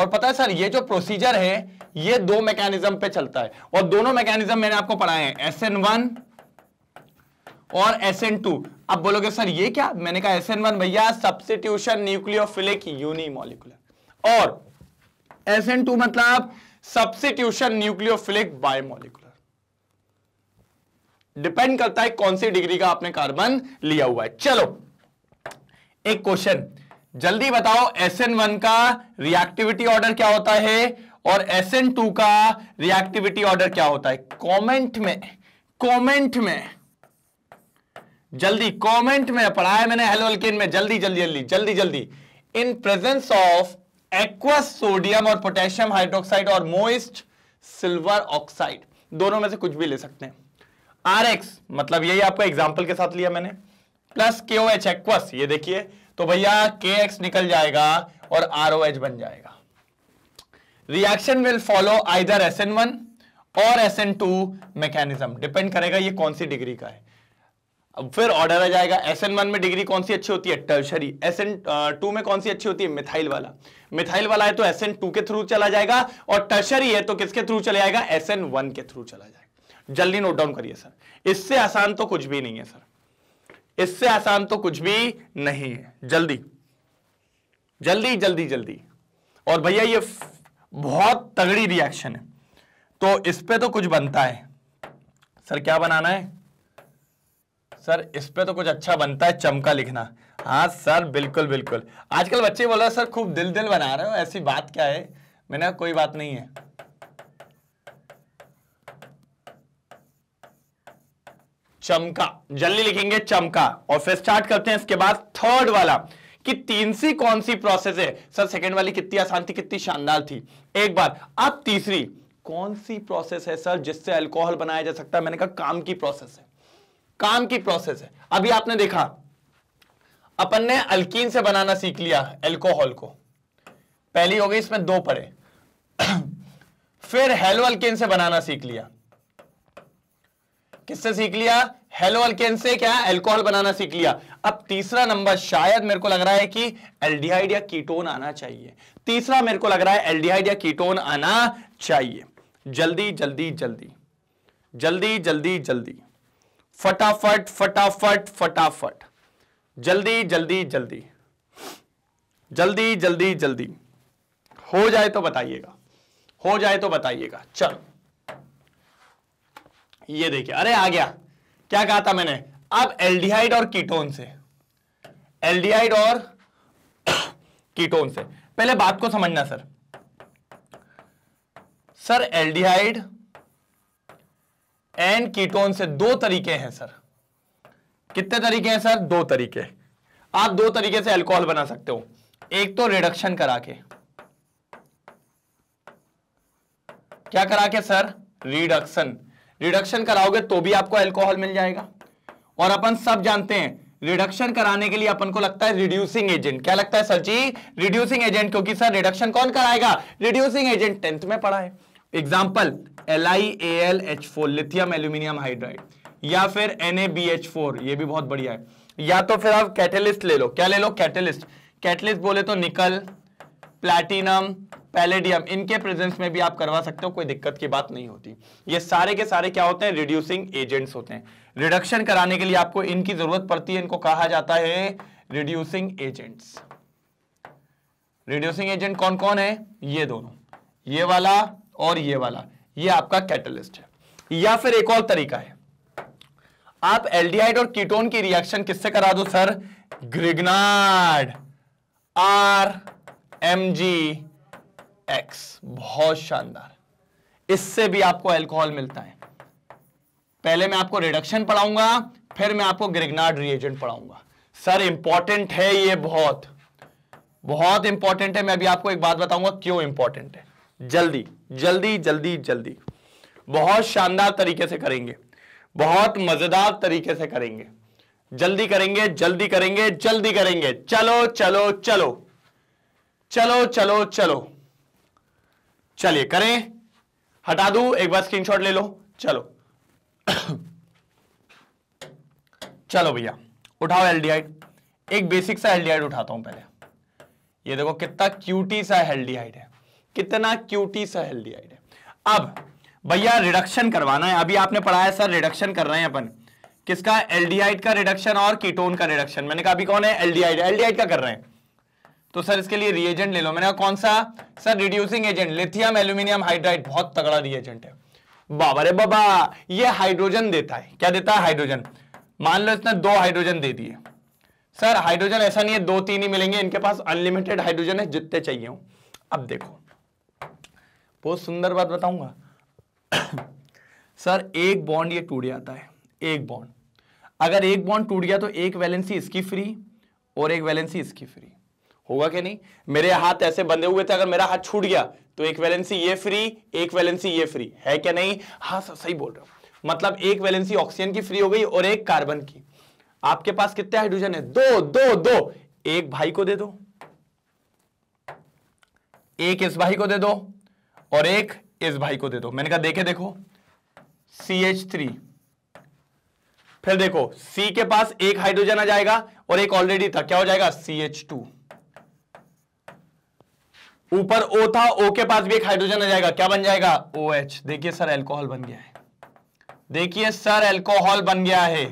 और पता है सर ये जो प्रोसीजर है ये दो मैकेनिज्म पे चलता है, और दोनों मैकेनिज्म मैंने आपको पढ़ाए हैं, SN1 और SN2। अब बोलोगे सर ये क्या? मैंने कहा SN1 भैया सब्स्टिट्यूशन न्यूक्लियोफिलिक यूनिमॉलिक्यूलर, और SN2 मतलब सब्स्टिट्यूशन न्यूक्लियोफिलिक बायमॉलिक्यूलर। डिपेंड करता है कौन सी डिग्री का आपने कार्बन लिया हुआ है। चलो एक क्वेश्चन जल्दी बताओ, SN1 का रिएक्टिविटी ऑर्डर क्या होता है और SN2 का रिएक्टिविटी ऑर्डर क्या होता है? कमेंट में जल्दी कमेंट में पढ़ा है मैंने हेलो अल्केन में, जल्दी जल्दी जल्दी जल्दी जल्दी। In presence of aqueous sodium और पोटेशियम हाइड्रोक्साइड और मोइस्ट सिल्वर ऑक्साइड, दोनों में से कुछ भी ले सकते हैं। RX मतलब यही आपका एग्जाम्पल के साथ लिया मैंने, प्लस KOH एक्वस, ये देखिए तो भैया KX निकल जाएगा और ROH बन जाएगा। Reaction will follow either SN1 और SN2 मैकेनिज्म, डिपेंड करेगा ये कौन सी डिग्री का है। अब फिर ऑर्डर आ जाएगा SN1 में डिग्री कौन सी अच्छी होती है टर्शरी, SN2 में कौन सी अच्छी होती है मिथाइल वाला, मिथाइल वाला है तो SN2 के थ्रू चला जाएगा, और टर्शरी है तो किसके थ्रू चला जाएगा SN1 के थ्रू चला जाएगा। जल्दी नोट डाउन करिए सर, इससे आसान तो कुछ भी नहीं है सर, इससे आसान तो कुछ भी नहीं है। जल्दी जल्दी जल्दी जल्दी। और भैया ये बहुत तगड़ी रिएक्शन है तो इस पर तो कुछ बनता है सर, क्या बनाना है सर, इस पे तो कुछ अच्छा बनता है, चमका लिखना। हाँ सर बिल्कुल बिल्कुल, आजकल बच्चे बोल रहे हैं सर खूब दिल दिल बना रहे हो, ऐसी बात क्या है। मैंने कहा कोई बात नहीं है, चमका, जल्दी लिखेंगे चमका। और फिर स्टार्ट करते हैं इसके बाद थर्ड वाला कि तीन सी कौन सी प्रोसेस है। सर सेकंड वाली कितनी आसान थी, कितनी शानदार थी, एक बार। अब तीसरी कौन सी प्रोसेस है सर जिससे अल्कोहल बनाया जा सकता है। मैंने कहा काम की प्रोसेस है, काम की प्रोसेस है। अभी आपने देखा अपन ने अल्कीन से बनाना सीख लिया एल्कोहल को, पहली हो गई इसमें दो पड़े। फिर हेलो अल्केन से बनाना सीख लिया, किससे सीख लिया, हेलो अल्केन से क्या एल्कोहल बनाना सीख लिया। अब तीसरा नंबर शायद मेरे को लग रहा है कि एल्डिहाइड या कीटोन आना चाहिए, तीसरा मेरे को लग रहा है एल्डिहाइड या कीटोन आना चाहिए। जल्दी जल्दी जल्दी जल्दी जल्दी जल्दी, फटाफट फटाफट फटाफट, जल्दी जल्दी जल्दी जल्दी जल्दी जल्दी, हो जाए तो बताइएगा, हो जाए तो बताइएगा। चलो ये देखिए, अरे आ गया, क्या कहा था मैंने। अब एल्डिहाइड और कीटोन से, एल्डिहाइड और कीटोन से, पहले बात को समझना sir, sir aldehyde and ketone से दो तरीके हैं सर, कितने तरीके हैं सर, दो तरीके। आप दो तरीके से अल्कोहल बना सकते हो, एक तो रिडक्शन करा के, क्या करा के सर, रिडक्शन, रिडक्शन कराओगे तो भी आपको अल्कोहल मिल जाएगा। और अपन सब जानते हैं रिडक्शन कराने के लिए अपन को लगता है रिड्यूसिंग एजेंट, क्या लगता है सर जी, रिड्यूसिंग एजेंट, क्योंकि सर रिडक्शन कौन कराएगा, रिड्यूसिंग एजेंट, टेंथ में पढ़ा है। Example LiAlH4 lithium aluminium hydride, या फिर NaBH4, ये भी बहुत बढ़िया है। या तो फिर आप कैटेलिस्ट ले लो, क्या ले लो, कैटेलिस्ट। कैटेलिस्ट बोले तो निकल, प्लैटिनम, पैलेडियम, इनके प्रेजेंस में भी आप करवा सकते हो, कोई दिक्कत की बात नहीं होती। ये सारे के सारे क्या होते हैं, रिड्यूसिंग एजेंट्स होते हैं। रिडक्शन कराने के लिए आपको इनकी जरूरत पड़ती है, इनको कहा जाता है रिड्यूसिंग एजेंट्स। रिड्यूसिंग एजेंट कौन कौन है, ये दोनों, ये वाला और ये वाला, ये आपका कैटलिस्ट है। या फिर एक और तरीका है, आप एल्डिहाइड और कीटोन की रिएक्शन किससे करा दो सर, ग्रिग्नार्ड RMgX, बहुत शानदार, इससे भी आपको एल्कोहल मिलता है। पहले मैं आपको रिडक्शन पढ़ाऊंगा, फिर मैं आपको ग्रिग्नार्ड रिएजेंट पढ़ाऊंगा। सर इंपॉर्टेंट है ये, बहुत बहुत इंपॉर्टेंट है। मैं अभी आपको एक बात बताऊंगा क्यों इंपॉर्टेंट है। जल्दी जल्दी जल्दी जल्दी, बहुत शानदार तरीके से करेंगे, बहुत मजेदार तरीके से करेंगे, जल्दी करेंगे जल्दी करेंगे जल्दी करेंगे। चलो चलो चलो चलो चलो चलो, चलिए करें। हटा दूं, एक बार स्क्रीनशॉट ले लो। चलो चलो भैया उठाओ एल्डिहाइड, एक बेसिक सा एल्डिहाइड उठाता हूं पहले। ये देखो कितना क्यूटी सा एल्डिहाइड है, कितना क्यूटी सा एल्डिहाइड है। अब भैया रिडक्शन करवाना है, अभी आपने पढ़ाया सर रिडक्शन कर रहे हैं अपन, किसका, एल्डिहाइड का रिडक्शन और कीटोन का रिडक्शन। मैंने कहा अभी कौन है, एल्डिहाइड, एल्डिहाइड का कर रहे हैं तो सर इसके लिए रिएजेंट ले लो। मैंने कहा कौन सा sir, reducing agent lithium aluminium hydride, बहुत तगड़ा रिएजेंट है। बाबा रे बाबा, ये हाइड्रोजन देता है, क्या देता है, हाइड्रोजन। मान लो इसने दो हाइड्रोजन दे दिए सर, हाइड्रोजन ऐसा नहीं है दो तीन ही मिलेंगे, इनके पास अनलिमिटेड हाइड्रोजन है जितने चाहिए हो। अब देखो बहुत सुंदर बात बताऊंगा सर, एक बॉन्ड ये टूट जाता है, एक बॉन्ड। अगर एक बॉन्ड टूट गया तो एक वैलेंसी इसकी फ्री और एक वैलेंसी इसकी फ्री होगा कि नहीं। मेरे हाथ ऐसे बंधे हुए थे, अगर मेरा हाथ छूट गया तो एक वैलेंसी ये फ्री, एक वैलेंसी ये फ्री है क्या नहीं। हाँ सब सही बोल रहे हो। मतलब एक वैलेंसी ऑक्सीजन की फ्री हो गई और एक कार्बन की। आपके पास कितने हाइड्रोजन है? दो दो दो। एक भाई को दे दो, एक इस भाई को दे दो और एक इस भाई को दे दो। मैंने कहा देखे देखो CH3, फिर देखो C के पास एक हाइड्रोजन आ जाएगा और एक ऑलरेडी था, क्या हो जाएगा CH2। ऊपर O था, O के पास भी एक हाइड्रोजन आ जाएगा, क्या बन जाएगा OH। देखिए सर एल्कोहल बन गया है, देखिए सर एल्कोहल बन गया है,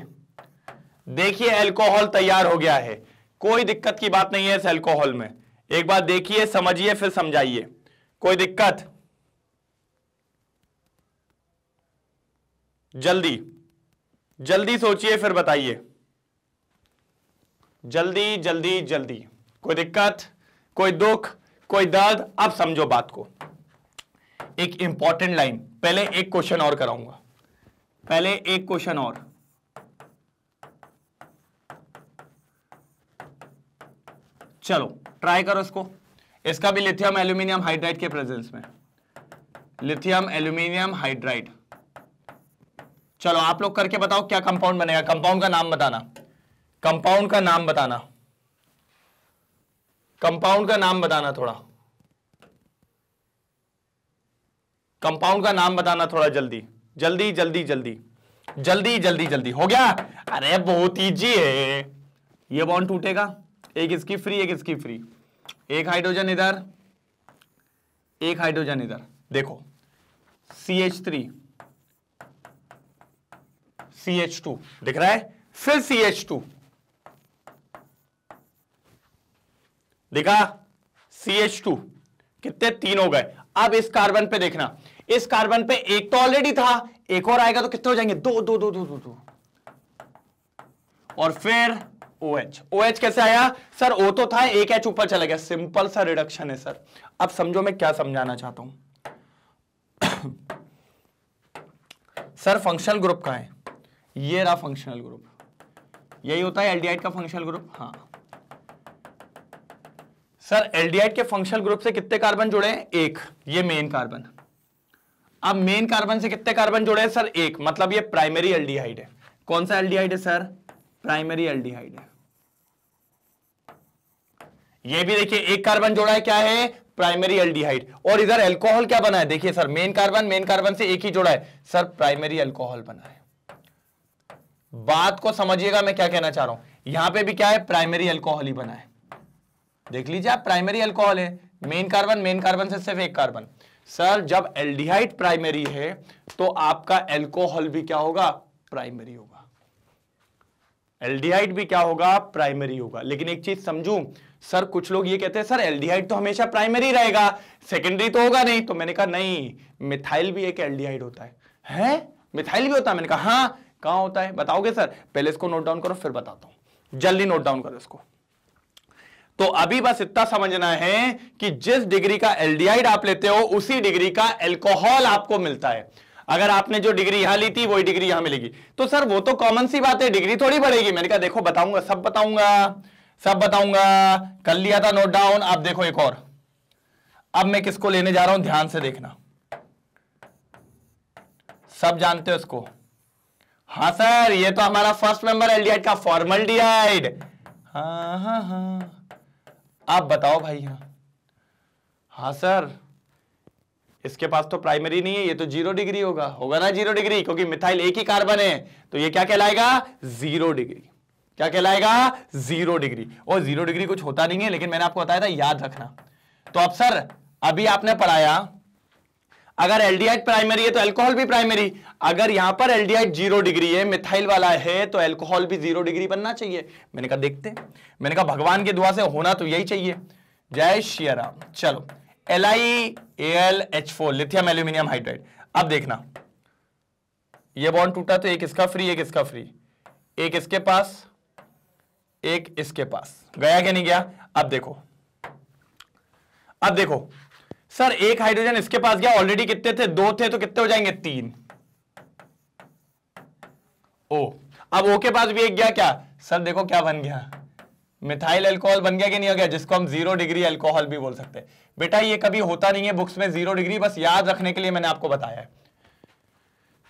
देखिए एल्कोहल तैयार हो गया है। कोई दिक्कत की बात नहीं है इस एल्कोहल में। एक बार देखिए समझिए फिर समझाइए, कोई दिक्कत। जल्दी जल्दी सोचिए फिर बताइए, जल्दी जल्दी जल्दी। कोई दिक्कत, कोई दुख, कोई दर्द। अब समझो बात को। एक इंपॉर्टेंट लाइन, पहले एक क्वेश्चन और कराऊंगा, पहले एक क्वेश्चन और। चलो ट्राई करो इसको। इसका भी लिथियम एल्यूमिनियम हाइड्राइड के प्रेजेंस में, लिथियम एल्यूमिनियम हाइड्राइड। चलो आप लोग करके बताओ क्या कंपाउंड बनेगा। कंपाउंड का नाम बताना, कंपाउंड का नाम बताना, कंपाउंड का नाम बताना थोड़ा, कंपाउंड का नाम बताना थोड़ा। जल्दी जल्दी जल्दी जल्दी जल्दी जल्दी जल्दी। हो गया? अरे बहुत ईजी है। ये बॉन्ड टूटेगा, एक इसकी फ्री एक इसकी फ्री, एक हाइड्रोजन इधर एक हाइड्रोजन इधर। देखो CH3 CH2 दिख रहा है, फिर CH2 दिखा, CH2 कितने? तीन हो गए। अब इस कार्बन पे देखना, इस कार्बन पे एक तो ऑलरेडी था, एक और आएगा तो कितने हो जाएंगे? दो दो दो दो दो दो। और फिर OH। OH कैसे आया सर? O तो था, एक H ऊपर चला गया। सिंपल सा रिडक्शन है सर। अब समझो मैं क्या समझाना चाहता हूं। सर फंक्शनल ग्रुप कहां है? ये रहा फंक्शनल ग्रुप, यही होता है एल्डिहाइड का फंक्शनल ग्रुप। हाँ सर एल्डिहाइड के फंक्शनल ग्रुप से कितने कार्बन जुड़े हैं? एक। ये मेन कार्बन। अब मेन कार्बन से कितने कार्बन जुड़े हैं सर? एक। मतलब ये प्राइमरी एल्डिहाइड है। कौन सा एल्डिहाइड है सर? प्राइमरी एल्डिहाइड है। ये भी देखिए एक कार्बन जोड़ा है, क्या है? Primary aldehyde. और इधर एल्कोहल क्या बना है? देखिए सर मेन कार्बन से एक ही जोड़ा है सर, प्राइमरी एल्कोहल बना है। बात को समझिएगा मैं क्या कहना चाह रहा हूं। यहां पे भी क्या है? प्राइमरी एल्कोहल ही बना है। देख लीजिए आप, प्राइमरी एल्कोहल है। मेन कार्बन से सिर्फ एक कार्बन। सर जब एल्डिहाइड प्राइमरी है तो आपका एल्कोहल भी क्या होगा? प्राइमरी होगा। एल्डिहाइड भी क्या होगा? प्राइमरी होगा। लेकिन एक चीज समझूं सर, कुछ लोग ये कहते हैं सर एल्डिहाइड तो हमेशा प्राइमरी रहेगा, सेकेंडरी तो होगा नहीं। तो मैंने कहा नहीं, मिथाइल भी एक एल्डिहाइड होता है। हैं? मिथाइल भी होता है? मैंने कहा हाँ। कहां होता है बताओगे सर? पहले इसको नोट डाउन करो फिर बताता हूं। जल्दी नोट डाउन करो इसको। तो अभी बस इतना समझना है कि जिस डिग्री का एल्डिहाइड आप लेते हो उसी डिग्री का एल्कोहल आपको मिलता है। अगर आपने जो डिग्री यहां ली थी वही डिग्री यहां मिलेगी। तो सर वो तो कॉमन सी बात है, डिग्री थोड़ी बढ़ेगी। मैंने कहा देखो बताऊंगा, सब बताऊंगा, सब बताऊंगा। कर लिया था नोट डाउन। अब देखो एक और। अब मैं किसको लेने जा रहा हूं, ध्यान से देखना। सब जानते हो इसको? हाँ सर ये तो हमारा फर्स्ट मेंबर एल्डिहाइड का फॉर्मल्डिहाइड। हाँ हाँ हाँ आप बताओ भाई। हाँ हाँ सर इसके पास तो प्राइमरी नहीं है, ये तो जीरो डिग्री होगा। होगा ना जीरो डिग्री, क्योंकि मिथाइल एक ही कार्बन है। तो ये क्या कहलाएगा? Zero degree. क्या कहलाएगा? Zero degree. और जीरो डिग्री कुछ होता नहीं है, लेकिन मैंने आपको बताया था याद रखना। तो अब सर अभी आपने पढ़ाया अगर एल्डिहाइड प्राइमरी है तो एल्कोहल भी प्राइमरी। अगर यहां पर एल्डिहाइड जीरो डिग्री है, मिथाइल वाला है, तो एल्कोहल भी जीरो डिग्री बनना चाहिए। मैंने कहा देखते, मैंने कहा भगवान की दुआ से होना तो यही चाहिए। जय श्री राम। चलो LiAlH4 लिथियम एल्यूमिनियम हाइड्राइड। अब देखना ये बॉन्ड टूटा तो एक इसका फ्री एक इसका फ्री, एक इसके पास एक इसके पास, गया क्या नहीं गया? अब देखो, अब देखो सर एक हाइड्रोजन इसके पास गया, ऑलरेडी कितने थे? दो थे, तो कितने हो जाएंगे? तीन। ओ अब O के पास भी एक गया क्या सर, देखो क्या बन गया, मिथाइल अल्कोहल बन गया कि नहीं हो गया, जिसको हम 0 डिग्री अल्कोहल भी बोल सकते हैं। बेटा ये कभी होता नहीं है बुक्स में 0 डिग्री, बस याद रखने के लिए मैंने आपको बताया है।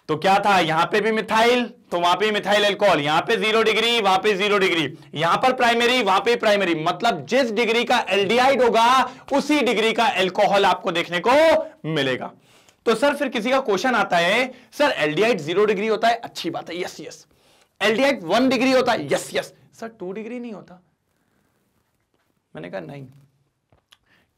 तो क्या था, यहां पे भी मिथाइल तो वहां पे भी मिथाइल अल्कोहल, यहां पे 0 डिग्री वहां पे 0 डिग्री, यहां पर प्राइमरी वहां पे प्राइमरी, मतलब जिस डिग्री का एल्डिहाइड होगा उसी डिग्री का अल्कोहल आपको देखने को मिलेगा। तो सर फिर किसी का क्वेश्चन आता है सर एल्डिहाइड 0 डिग्री होता है, अच्छी बात है, यस यस। एल्डिहाइड 1 डिग्री होता है, यस यस। सर 2 डिग्री नहीं होता, मैंने कहा नहीं,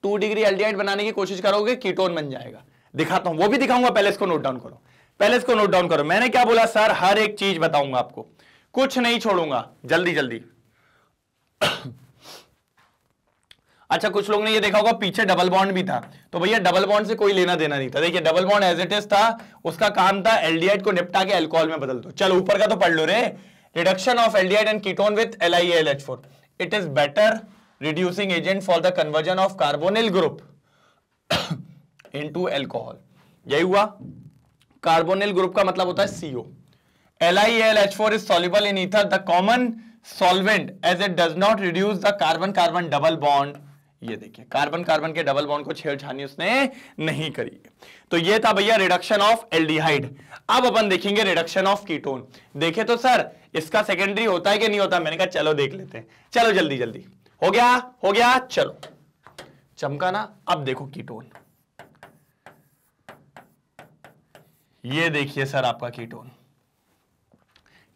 2 डिग्री एल्डिहाइड बनाने की कोशिश करोगे कीटोन बन जाएगा, दिखाता हूं वो भी दिखाऊंगा, पहले इसको नोट डाउन करो, पहले इसको नोट डाउन करो। मैंने क्या बोला सर, हर एक चीज बताऊंगा आपको, कुछ नहीं छोड़ूंगा, जल्दी जल्दी। अच्छा कुछ लोग ने ये देखा होगा पीछे डबल बॉन्ड भी था, तो भैया डबल बॉन्ड से कोई लेना देना नहीं था। देखिए double bond as it is था, उसका काम था एल्डिहाइड को निपटा के अल्कोहल में बदल दो। चलो ऊपर का तो पढ़ लो रे, reduction of aldehyde and ketone with LiAlH4, it is better reducing agent for the conversion of carbonyl group into alcohol. यही हुआ, कार्बोनिल ग्रुप का मतलब होता है CO। LiAlH4 is soluble in ether, the common solvent, as it does not reduce the carbon carbon double bond. ये देखिए carbon carbon के double bond को छेड़छाड़ उसने नहीं करी। तो ये था भैया रिडक्शन ऑफ एल्डिहाइड। अब अपन देखेंगे रिडक्शन ऑफ कीटोन। देखे तो सर इसका सेकेंडरी होता है कि नहीं होता, मैंने कहा चलो देख लेते हैं, चलो जल्दी जल्दी, हो गया हो गया, चलो चमका ना। अब देखो कीटोन, ये देखिए सर आपका कीटोन,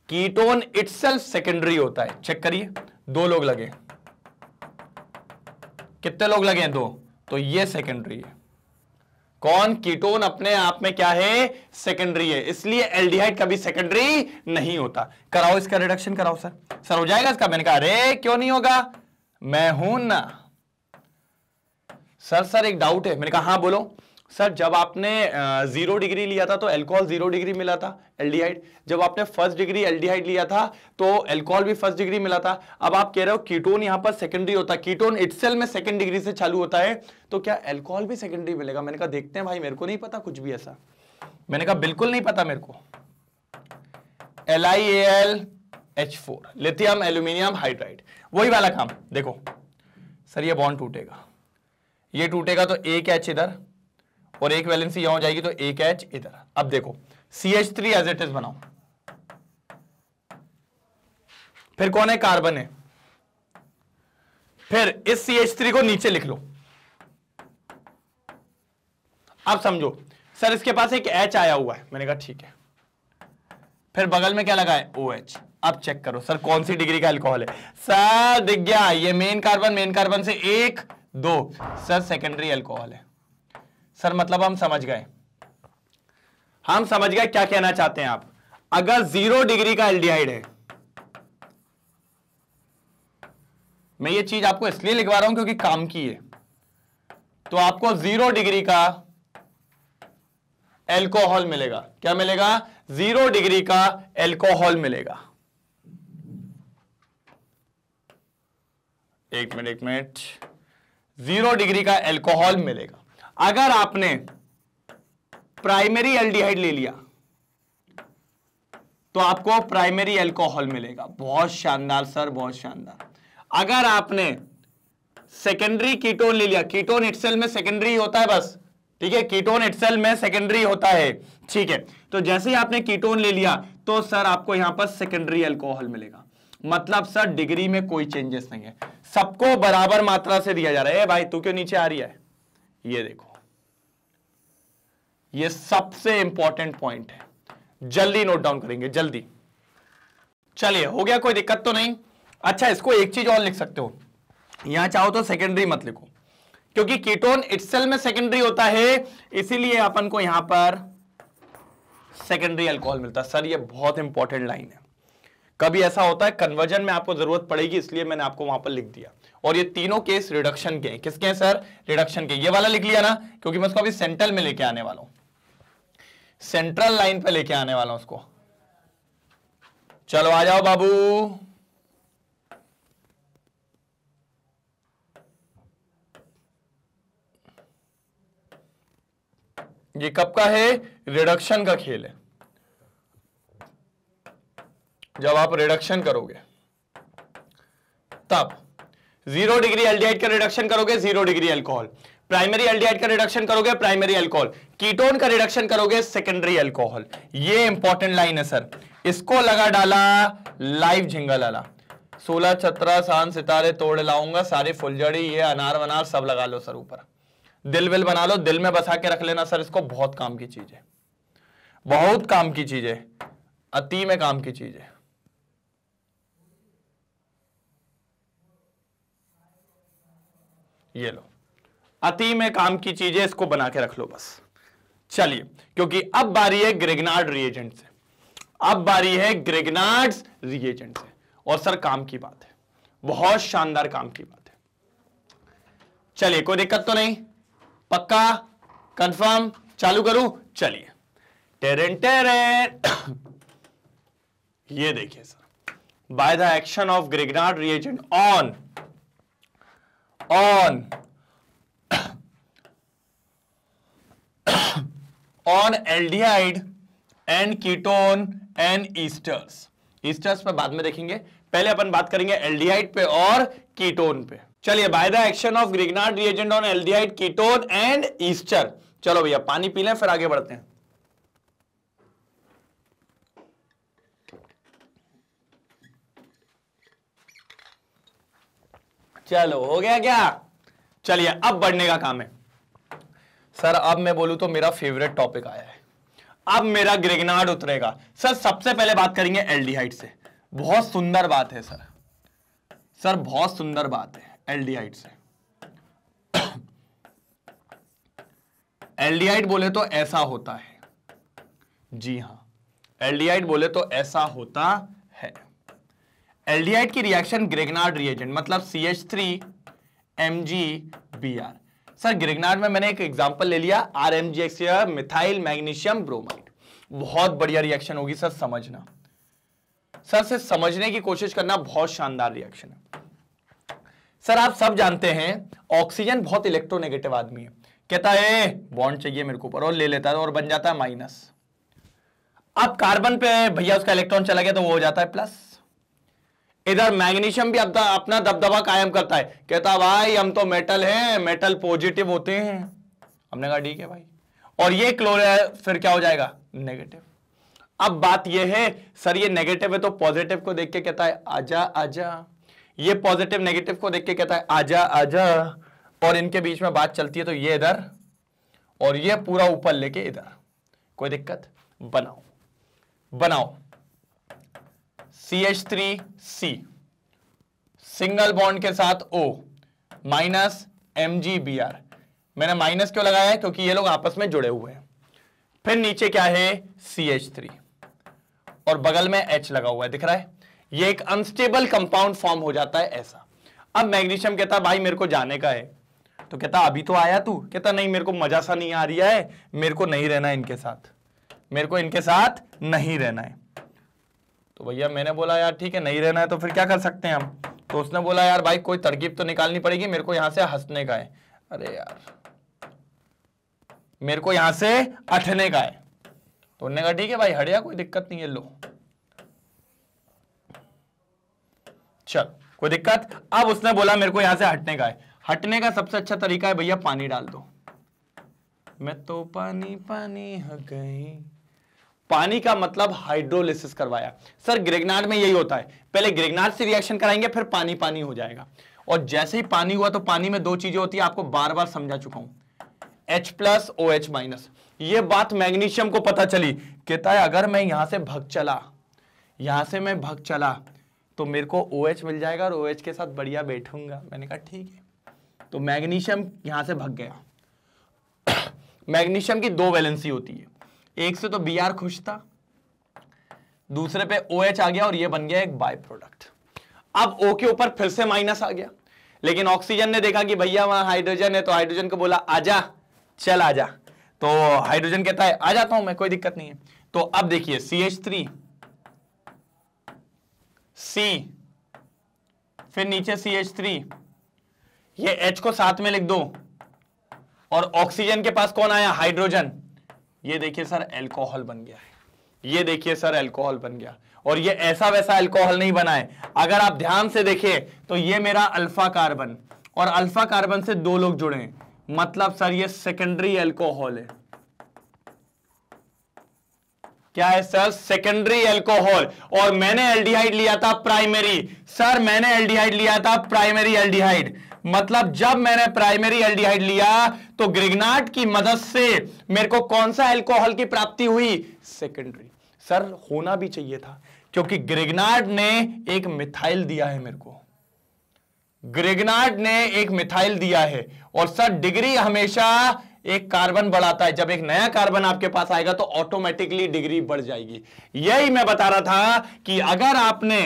कीटोन इटसेल्फ सेकेंडरी होता है। चेक करिए, 2 लोग लगे, कितने लोग लगे हैं 2, तो ये सेकेंडरी है। कौन, कीटोन अपने आप में क्या है, सेकेंडरी है, इसलिए एल्डिहाइड कभी सेकेंडरी नहीं होता। कराओ इसका रिडक्शन कराओ सर, सर हो जाएगा इसका, मैंने कहा अरे क्यों नहीं होगा, मैं हूं ना। सर सर एक डाउट है, मैंने कहा हाँ बोलो। सर जब आपने 0 डिग्री लिया था तो अल्कोहल 0 डिग्री मिला था एल्डिहाइड, जब आपने 1 डिग्री एल्डिहाइड लिया था तो अल्कोहल भी 1 डिग्री मिला था। अब आप कह रहे हो कीटोन यहाँ पर सेकेंडरी होता है, कीटोन इटसेल्फ में 2 डिग्री से चालू होता है, तो क्या अल्कोहल भी सेकेंडरी मिलेगा। मैंने कहा देखते हैं भाई, मेरे को नहीं पता कुछ भी ऐसा, मैंने कहा बिल्कुल नहीं पता मेरे को। LiAlH4 लिथियम एल्यूमिनियम हाइड्राइड, वही वाला काम। देखो सर ये बॉन्ड टूटेगा, ये टूटेगा तो एक H इधर और एक वैलेंसी यहां हो जाएगी तो एक H इधर। अब देखो CH3 एज इट इज बनाओ, फिर कौन है, कार्बन है, फिर इस CH3 को नीचे लिख लो। अब समझो सर इसके पास एक H आया हुआ है, मैंने कहा ठीक है, फिर बगल में क्या लगा है, OH। अब चेक करो सर कौन सी डिग्री का अल्कोहल है, सर दिख गया, ये मेन कार्बन से 1 2, सर सेकेंडरी अल्कोहल है। सर मतलब हम समझ गए, हम समझ गए क्या कहना चाहते हैं आप। अगर 0 डिग्री का एल्डिहाइड है, मैं ये चीज आपको इसलिए लिखवा रहा हूं क्योंकि काम की है, तो आपको 0 डिग्री का एल्कोहल मिलेगा। क्या मिलेगा, 0 डिग्री का एल्कोहल मिलेगा। एक मिनट 0 डिग्री का एल्कोहल मिलेगा। अगर आपने प्राइमरी एल्डिहाइड ले लिया तो आपको प्राइमरी अल्कोहल मिलेगा। बहुत शानदार सर, बहुत शानदार। अगर आपने सेकेंडरी कीटोन ले लिया, कीटोन इटसेल्फ में सेकेंडरी होता है बस, ठीक है, कीटोन इटसेल्फ में सेकेंडरी होता है, ठीक है। तो जैसे ही आपने कीटोन ले लिया तो सर आपको यहां पर सेकेंडरी अल्कोहल मिलेगा। मतलब सर डिग्री में कोई चेंजेस नहीं है, सबको बराबर मात्रा से दिया जा रहा है। भाई तू क्यों नीचे आ रही है, ये देखो, ये सबसे इंपॉर्टेंट पॉइंट है, जल्दी नोट डाउन करेंगे जल्दी। चलिए हो गया, कोई दिक्कत तो नहीं। अच्छा इसको एक चीज और लिख सकते हो, यहां चाहो तो सेकेंडरी मत लिखो क्योंकि कीटोन इटसेल्फ में सेकेंडरी होता है, इसीलिए अपन को यहां पर सेकेंडरी अल्कोहल मिलता है। सर ये बहुत इंपॉर्टेंट लाइन है, कभी ऐसा होता है कन्वर्जन में आपको जरूरत पड़ेगी, इसलिए मैंने आपको वहां पर लिख दिया। और ये तीनों केस रिडक्शन के हैं। किसके हैं सर, रिडक्शन के। ये वाला लिख लिया ना, क्योंकि मैं उसको अभी सेंट्रल में लेके आने वाला हूं, सेंट्रल लाइन पे लेके आने वाला हूं उसको। चलो आ जाओ बाबू, ये कब का है, रिडक्शन का खेल है। जब आप रिडक्शन करोगे तब 0 डिग्री एल्डिहाइड का रिडक्शन करोगे 0 डिग्री अल्कोहल, प्राइमरी एल्डिहाइड का रिडक्शन करोगे प्राइमरी अल्कोहल, कीटोन का रिडक्शन करोगे सेकेंडरी अल्कोहल। ये इंपॉर्टेंट लाइन है सर, इसको लगा डाला लाइव झिंगा लाला, 16 छतरा शान सितारे तोड़ लाऊंगा, सारी फुलझड़ी ये अनार वनार सब लगा लो सर, ऊपर दिल विल बना लो, दिल में बसा के रख लेना सर, इसको बहुत काम की चीज है, बहुत काम की चीज है, अति में काम की चीज है। ये लो अति में काम की चीजें, इसको बना के रख लो बस। चलिए, क्योंकि अब बारी है ग्रिग्नार्ड रिएजेंट से, अब बारी है ग्रिग्नार्ड रिएजेंट से। और सर काम की बात है, बहुत शानदार काम की बात है। चलिए, कोई दिक्कत तो नहीं, पक्का कंफर्म चालू करूं? चलिए टेरेन टेरेन, ये देखिए sir, by the action of Grignard reagent on aldehyde and ketone and esters, esters पे बाद में देखेंगे, पहले अपन बात करेंगे एल्डिहाइड पे और कीटोन पे। चलिए, by the action of Grignard reagent on aldehyde, ketone and ester. चलो भैया पानी पी लें, फिर आगे बढ़ते हैं। चलो, हो गया क्या? चलिए, अब बढ़ने का काम है सर। अब मैं बोलूं तो मेरा फेवरेट टॉपिक आया है, अब मेरा ग्रिग्नार्ड उतरेगा सर। सबसे पहले बात करेंगे एल्डिहाइड से, बहुत सुंदर बात है सर, सर बहुत सुंदर बात है एल्डिहाइड से। एल्डिहाइड बोले तो ऐसा होता है, जी हां, एल्डिहाइड बोले तो ऐसा होता है। एल्डिहाइड की रिएक्शन ग्रिग्नार्ड रिएजेंट, मतलब CH3MgBr। सर ग्रिग्नार्ड में मैंने एक एग्जांपल ले लिया, RMgX मिथाइल मैग्नीशियम ब्रोमाइड, बहुत बढ़िया रिएक्शन होगी सर, समझना सर, से समझने की कोशिश करना, बहुत शानदार रिएक्शन है सर। आप सब जानते हैं ऑक्सीजन बहुत इलेक्ट्रोनेगेटिव आदमी है, कहता है बॉन्ड चाहिए मेरे को ऊपर, और ले लेता है और बन जाता है माइनस। अब कार्बन पे भैया उसका इलेक्ट्रॉन चला गया तो वो हो जाता है प्लस। इधर मैग्नीशियम भी अपना दबदबा कायम करता है, कहता है भाई हम तो मेटल हैं, मेटल पॉजिटिव होते हैं, हमने कहा ठीक है भाई। और ये क्लोराइड फिर क्या हो जाएगा? नेगेटिव। अब बात ये है सर, ये नेगेटिव है तो पॉजिटिव को देख के कहता है आजा आजा, ये पॉजिटिव नेगेटिव को देख के कहता है आजा आजा, और इनके बीच में बात चलती है तो ये इधर और ये पूरा ऊपर लेके इधर। कोई दिक्कत? बनाओ बनाओ CH3C सिंगल बॉन्ड के साथ O माइनस MgBr। मैंने माइनस क्यों लगाया है? क्योंकि ये लोग आपस में जुड़े हुए हैं। फिर नीचे क्या है? CH3 और बगल में H लगा हुआ है, दिख रहा है? ये एक अनस्टेबल कंपाउंड फॉर्म हो जाता है ऐसा। अब मैग्नीशियम कहता भाई मेरे को जाने का है, तो कहता अभी तो आया तू, कहता नहीं मेरे को मजा सा नहीं आ रहा है, मेरे को नहीं रहना है इनके साथ, मेरे को इनके साथ नहीं रहना है। तो भैया मैंने बोला यार ठीक है नहीं रहना है तो फिर क्या कर सकते हैं हम? तो उसने बोला यार भाई कोई तरकीब तो निकालनी पड़ेगी, मेरे को यहां से हंसने का है, अरे यार मेरे को यहां से हटने का है। तो उन्होंने कहा ठीक है भाई हट जा, कोई दिक्कत नहीं है, लो चल कोई दिक्कत। अब उसने बोला मेरे को यहां से हटने का है, हटने का सबसे अच्छा तरीका है भैया पानी डाल दो। मैं तो पानी पानी हो गई, पानी का मतलब हाइड्रोलिसिस करवाया सर। ग्रिग्नार्ड में यही होता है, पहले ग्रिग्नार्ड से रिएक्शन कराएंगे फिर पानी पानी हो जाएगा। और जैसे ही पानी हुआ तो पानी में दो चीजें होती है, आपको बार बार समझा चुका हूं, H+OH-। ये बात मैग्नीशियम को पता चली, कहता है अगर मैं यहां से भाग चला तो मेरे को OH मिल जाएगा और OH के साथ बढ़िया बैठूंगा। मैंने कहा ठीक है, तो मैग्नीशियम यहां से भाग गया। मैग्नीशियम की दो वैलेंसी होती है, एक से तो Br खुश था, दूसरे पे OH आ गया और ये बन गया एक बाय प्रोडक्ट। अब O के ऊपर फिर से माइनस आ गया, लेकिन ऑक्सीजन ने देखा कि भैया वहां हाइड्रोजन है, तो हाइड्रोजन को बोला आजा चल आजा, तो हाइड्रोजन कहता है आ जाता हूं मैं, कोई दिक्कत नहीं है। तो अब देखिए CH3C फिर नीचे CH3, ये H को साथ में लिख दो और ऑक्सीजन के पास कौन आया? हाइड्रोजन। ये देखिए सर अल्कोहल बन गया है, ये देखिए सर अल्कोहल बन गया। और ये ऐसा वैसा अल्कोहल नहीं बना है। अगर आप ध्यान से देखें तो ये मेरा अल्फा कार्बन और अल्फा कार्बन से दो लोग जुड़े हैं, मतलब सर ये सेकेंडरी अल्कोहल है। क्या है सर? Secondary alcohol. और मैंने एल्डिहाइड लिया था प्राइमरी। सर मैंने एल्डिहाइड लिया था प्राइमरी एल्डिहाइड, मतलब जब मैंने प्राइमरी एल्डिहाइड लिया तो ग्रिग्नार्ड की मदद से मेरे को कौन सा अल्कोहल की प्राप्ति हुई? सेकेंडरी। सर होना भी चाहिए था क्योंकि ग्रिग्नार्ड ने एक मिथाइल दिया है मेरे को, ग्रिग्नार्ड ने एक मिथाइल दिया है। और सर डिग्री हमेशा एक कार्बन बढ़ाता है, जब एक नया कार्बन आपके पास आएगा तो ऑटोमेटिकली डिग्री बढ़ जाएगी। यही मैं बता रहा था कि अगर आपने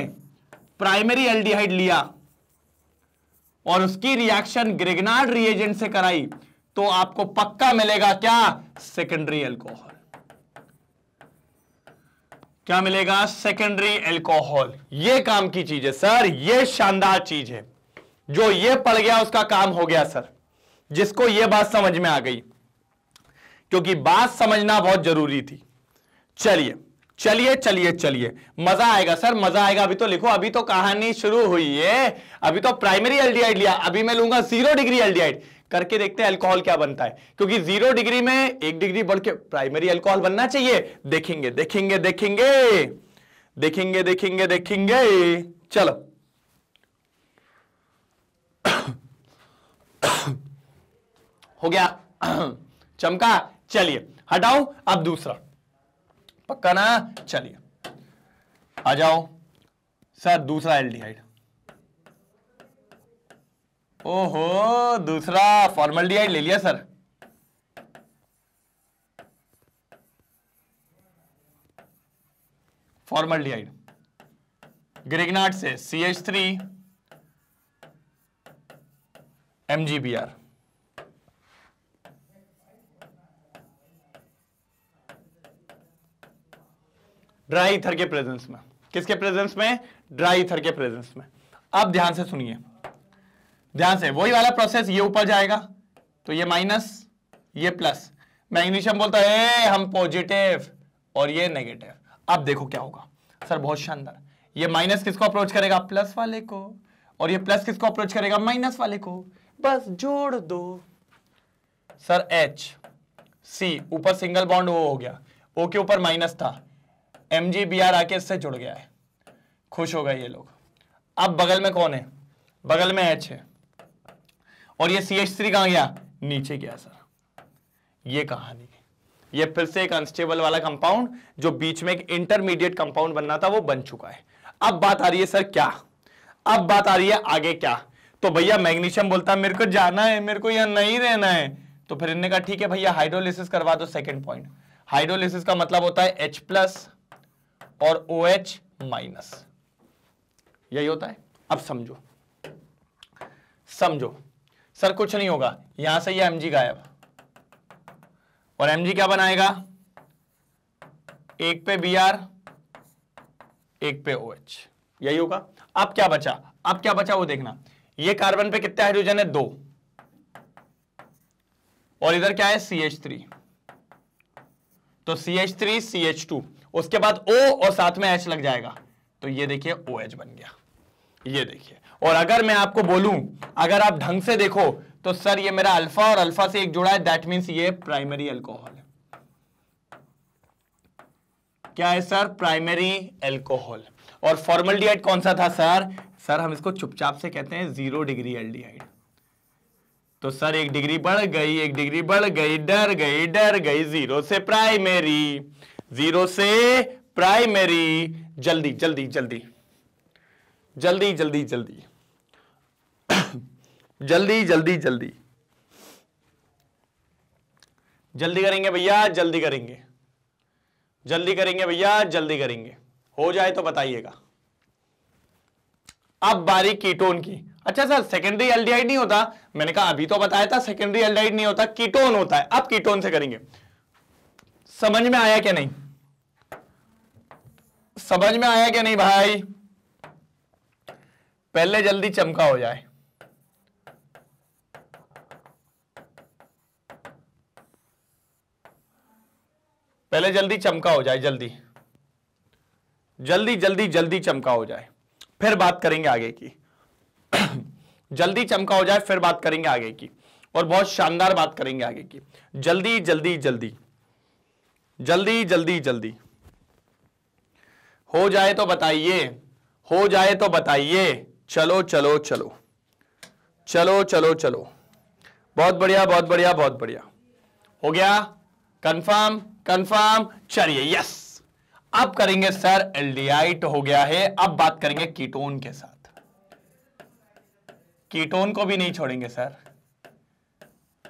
प्राइमरी एल्डिहाइड लिया और उसकी रिएक्शन ग्रिग्नार्ड रिएजेंट से कराई तो आपको पक्का मिलेगा क्या? Secondary alcohol. क्या मिलेगा? Secondary alcohol. ये काम की चीज है सर, ये शानदार चीज है। जो ये पढ़ गया उसका काम हो गया सर, जिसको ये बात समझ में आ गई, क्योंकि बात समझना बहुत जरूरी थी। चलिए चलिए चलिए चलिए, मजा आएगा सर, मजा आएगा। अभी तो लिखो, अभी तो कहानी शुरू हुई है, अभी तो प्राइमरी एल्डिहाइड लिया, अभी मैं लूंगा 0 डिग्री एल्डिहाइड, करके देखते हैं अल्कोहल क्या बनता है, क्योंकि 0 डिग्री में 1 डिग्री बढ़ के प्राइमरी अल्कोहल बनना चाहिए। देखेंगे देखेंगे देखेंगे देखेंगे देखेंगे देखेंगे। चलो हो गया, चमका। चलिए हटाओ, अब दूसरा पक्का ना। चलिए आ जाओ सर, दूसरा एल्डिहाइड। ओहो, दूसरा फॉर्मल्डिहाइड ले लिया सर। फॉर्मल्डिहाइड ग्रिग्नार्ड से CH3 MgBr। ड्राई ईथर के प्रेजेंस में, किसके प्रेजेंस में? ड्राई ईथर के प्रेजेंस में। अब ध्यान से सुनिए, ध्यान से, वही वाला प्रोसेस। ये ऊपर जाएगा तो ये माइनस, ये प्लस। मैग्नीशियम बोलता है हम पॉजिटिव और ये नेगेटिव। अब देखो क्या होगा सर, बहुत शानदार। ये माइनस किसको अप्रोच करेगा? प्लस वाले को। और ये प्लस किसको अप्रोच करेगा? माइनस वाले को। बस जोड़ दो सर। HC ऊपर सिंगल बॉन्ड वो हो गया, O के ऊपर माइनस था, MgBr आके इससे जुड़ गया है, खुश हो गए ये लोग। अब बगल में कौन है? बगल में H है। और ये CH3 कहां गया? नीचे गया सर। ये कहानी है, ये फिर से एक अनस्टेबल वाला कंपाउंड, जो बीच में एक इंटरमीडिएट कंपाउंड बनना था वो बन चुका है। अब बात आ रही है सर क्या? अब बात आ रही है आगे क्या? तो भैया मैग्नीशियम बोलता है मेरे को जाना है, मेरे को यहां नहीं रहना है। तो फिर इन्होंने कहा ठीक है भैया हाइड्रोलिसिस करवा दो। सेकेंड पॉइंट, हाइड्रोलिसिस का मतलब होता है H+ और OH-, यही होता है। अब समझो समझो सर, कुछ नहीं होगा, यहां से ये Mg गायब और Mg क्या बनाएगा? एक पे Br, एक पे OH, यही होगा। अब क्या बचा? अब क्या बचा वो देखना। ये कार्बन पे कितने हाइड्रोजन है? 2। और इधर क्या है? CH3। तो CH3 CH2, उसके बाद O और साथ में H लग जाएगा, तो ये देखिए OH बन गया। ये देखिए, और अगर मैं आपको बोलूं, अगर आप ढंग से देखो तो सर ये मेरा अल्फा और अल्फा से एक जुड़ा है, दैट मींस ये प्राइमरी अल्कोहल है। क्या है सर? Primary alcohol. और फॉर्मल्डिहाइड कौन सा था सर? सर हम इसको चुपचाप से कहते हैं 0 डिग्री एल्डिहाइड। तो सर 1 डिग्री बढ़ गई, 1 डिग्री बढ़ गई, डर गई। 0 से प्राइमरी। जल्दी जल्दी जल्दी जल्दी जल्दी जल्दी जल्दी जल्दी जल्दी जल्दी करेंगे भैया, जल्दी करेंगे, जल्दी करेंगे भैया, जल्दी करेंगे। हो जाए तो बताइएगा। अब बारी कीटोन की। अच्छा सर सेकेंडरी एल्डिहाइड नहीं होता? मैंने कहा अभी तो बताया था सेकेंडरी एल्डिहाइड नहीं होता, कीटोन होता है। अब कीटोन से करेंगे। समझ में आया क्या नहीं? समझ में आया क्या नहीं भाई? पहले जल्दी चमका हो जाए। पहले जल्दी चमका हो जाए, जल्दी जल्दी जल्दी जल्दी चमका हो जाए, फिर बात करेंगे आगे की। जल्दी चमका हो जाए, फिर बात करेंगे आगे की, और बहुत शानदार बात करेंगे आगे की। जल्दी जल्दी जल्दी जल्दी जल्दी जल्दी हो जाए तो बताइए, हो जाए तो बताइए। चलो चलो चलो चलो चलो चलो, बहुत बढ़िया बहुत बढ़िया बहुत बढ़िया। हो गया कंफर्म कंफर्म, चलिए यस। अब करेंगे सर एल्डिहाइड हो गया है, अब बात करेंगे कीटोन के साथ। कीटोन को भी नहीं छोड़ेंगे सर,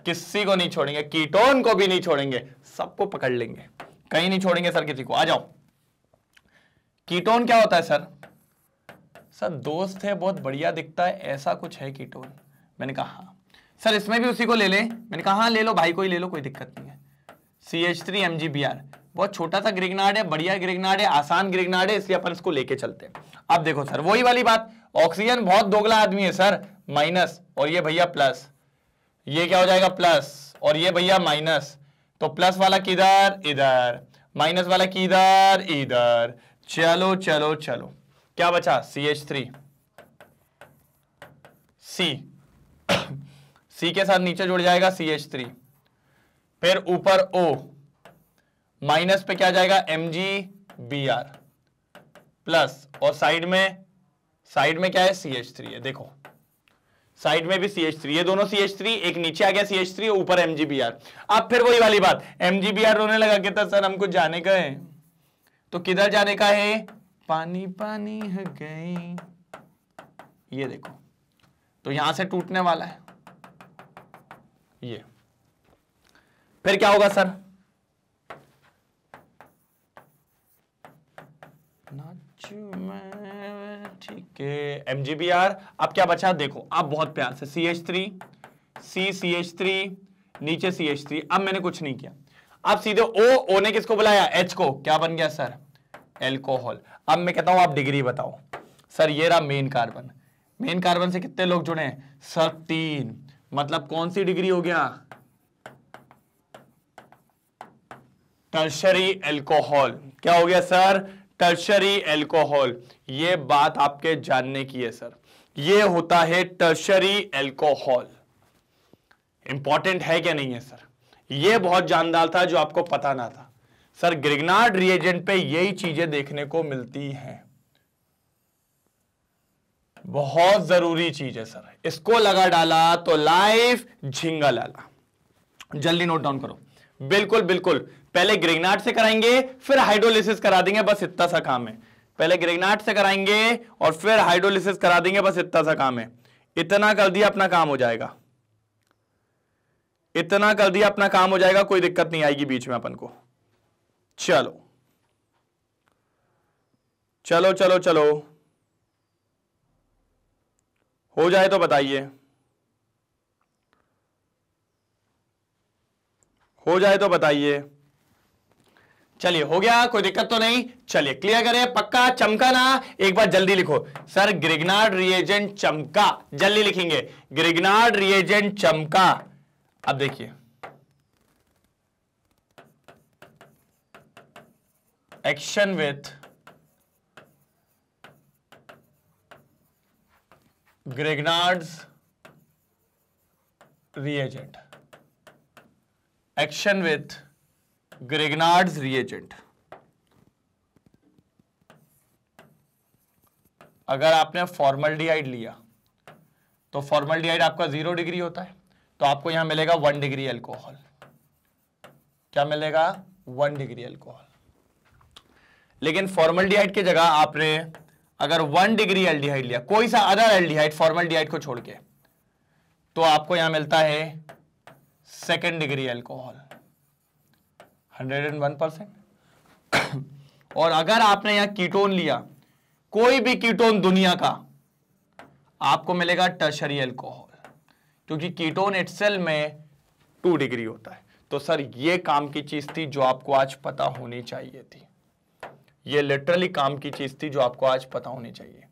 किसी को नहीं छोड़ेंगे, कीटोन को भी नहीं छोड़ेंगे, सबको पकड़ लेंगे, कहीं नहीं छोड़ेंगे सर किसी को। आ जाओ। कीटोन क्या होता है सर? सर दोस्त है, बहुत बढ़िया दिखता है, ऐसा कुछ है कीटोन? मैंने कहा हाँ। सर इसमें भी उसी को ले लें? मैंने कहा हाँ ले लो भाई, कोई ले लो, कोई दिक्कत नहीं है। CH3MgBr, बहुत छोटा सा ग्रिग्नार्ड है, बढ़िया ग्रिग्नार्ड है, आसान ग्रिग्नार्ड है, इसलिए अपन इसको लेके चलते हैं। अब देखो सर वही वाली बात, ऑक्सीजन बहुत दोगला आदमी है सर, माइनस, और ये भैया प्लस, ये क्या हो जाएगा प्लस, और ये भैया माइनस, तो प्लस वाला किधर? इधर, माइनस वाला किधर? इधर। चलो चलो चलो, क्या बचा? CH3, C, C के साथ नीचे जुड़ जाएगा CH3, फिर ऊपर O, माइनस पे क्या जाएगा? MgBr प्लस, और साइड में क्या है? CH3 है। देखो साइड में भी CH3, ये दोनों CH3, एक नीचे आ गया CH3, ऊपर MgBr। अब फिर वही वाली बात, MgBr रोने लगा कि तो सर हमको जाने का है, तो किधर जाने का है? पानी पानी है गई, ये देखो, तो यहां से टूटने वाला है ये। फिर क्या होगा सर? ठीक है MgBr। अब क्या बचा? देखो अब बहुत प्यार से CH3, C CH3, नीचे CH3। अब मैंने कुछ नहीं किया, अब सीधे O ने किसको बुलाया? H को। क्या बन गया सर? एल्कोहल। अब मैं कहता हूं आप डिग्री बताओ सर, ये रहा मेन कार्बन। मेन कार्बन से कितने लोग जुड़े हैं सर? 3, मतलब कौन सी डिग्री हो गया? Tertiary alcohol. क्या हो गया सर? Tertiary alcohol. ये बात आपके जानने की है सर, ये होता है टर्शरी एल्कोहल। इंपॉर्टेंट है क्या नहीं है सर? ये बहुत जानदार था जो आपको पता ना था सर। ग्रिग्नार्ड रिएजेंट पे यही चीजें देखने को मिलती हैं, बहुत जरूरी चीज है सर। इसको लगा डाला तो लाइफ झिंगा लाला। जल्दी नोट डाउन करो, बिल्कुल बिल्कुल। पहले ग्रिग्नार्ड से कराएंगे, फिर हाइड्रोलिसिस करा देंगे, बस इतना सा काम है। पहले ग्रिग्नार्ड से कराएंगे और फिर हाइड्रोलिसिस करा देंगे, बस इतना सा काम है। इतना कर दिया अपना काम हो जाएगा, इतना कर दिया अपना काम हो जाएगा, कोई दिक्कत नहीं आएगी बीच में अपन को। चलो चलो चलो चलो, हो जाए तो बताइए, हो जाए तो बताइए। चलिए हो गया, कोई दिक्कत तो नहीं? चलिए क्लियर करें, पक्का चमका ना? एक बार जल्दी लिखो सर, ग्रिग्नार्ड रिएजेंट चमका। जल्दी लिखेंगे ग्रिग्नार्ड रिएजेंट चमका। अब देखिए action with Grignard's reagent, action with Grignard's reagent. अगर आपने फॉर्मल्डिहाइड लिया तो फॉर्मल्डिहाइड आपका 0 डिग्री होता है, तो आपको यहां मिलेगा 1 डिग्री अल्कोहल। क्या मिलेगा? 1 डिग्री अल्कोहल। लेकिन फॉर्मल्डिहाइड की जगह आपने अगर 1 डिग्री एल्डिहाइड लिया, कोई सा अदर एल्डिहाइड फॉर्मल्डिहाइड को छोड़ के, तो आपको यहां मिलता है 2nd डिग्री अल्कोहल, 101%। और अगर आपने यहां कीटोन लिया, कोई भी कीटोन दुनिया का, आपको मिलेगा टर्शरी अल्कोहल, क्योंकि कीटोन इटसेल्फ में 2 डिग्री होता है। तो सर ये काम की चीज थी जो आपको आज पता होनी चाहिए थी, ये लिटरली काम की चीज थी जो आपको आज पता होनी चाहिए।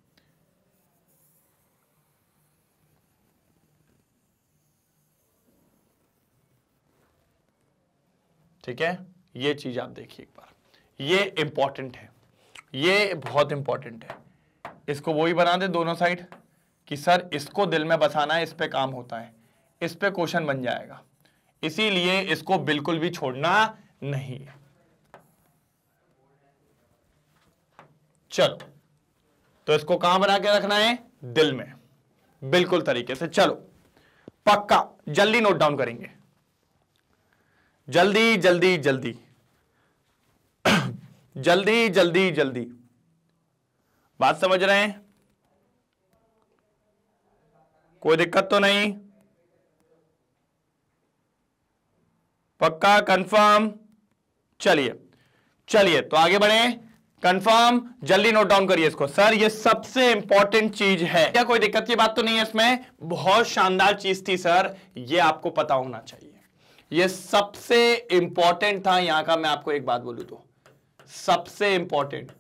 ठीक है, ये चीज आप देखिए एक बार, ये इंपॉर्टेंट है। ये बहुत इंपॉर्टेंट है, इसको वही बना दे दोनों साइड कि सर इसको दिल में बसाना है, इस पे काम होता है, इस पे क्वेश्चन बन जाएगा, इसीलिए इसको बिल्कुल भी छोड़ना नहीं है। चलो तो इसको कहां बना के रखना है? दिल में, बिल्कुल तरीके से। चलो पक्का जल्दी नोट डाउन करेंगे, जल्दी जल्दी जल्दी जल्दी जल्दी जल्दी, बात समझ रहे हैं? कोई दिक्कत तो नहीं? पक्का कंफर्म? चलिए चलिए तो आगे बढ़े, कंफर्म जल्दी नोट डाउन करिए इसको। सर ये सबसे इंपॉर्टेंट चीज है, क्या कोई दिक्कत की बात तो नहीं है इसमें? बहुत शानदार चीज थी सर, ये आपको पता होना चाहिए, ये सबसे इंपॉर्टेंट था यहाँ का। मैं आपको एक बात बोलूं तो सबसे इंपॉर्टेंट,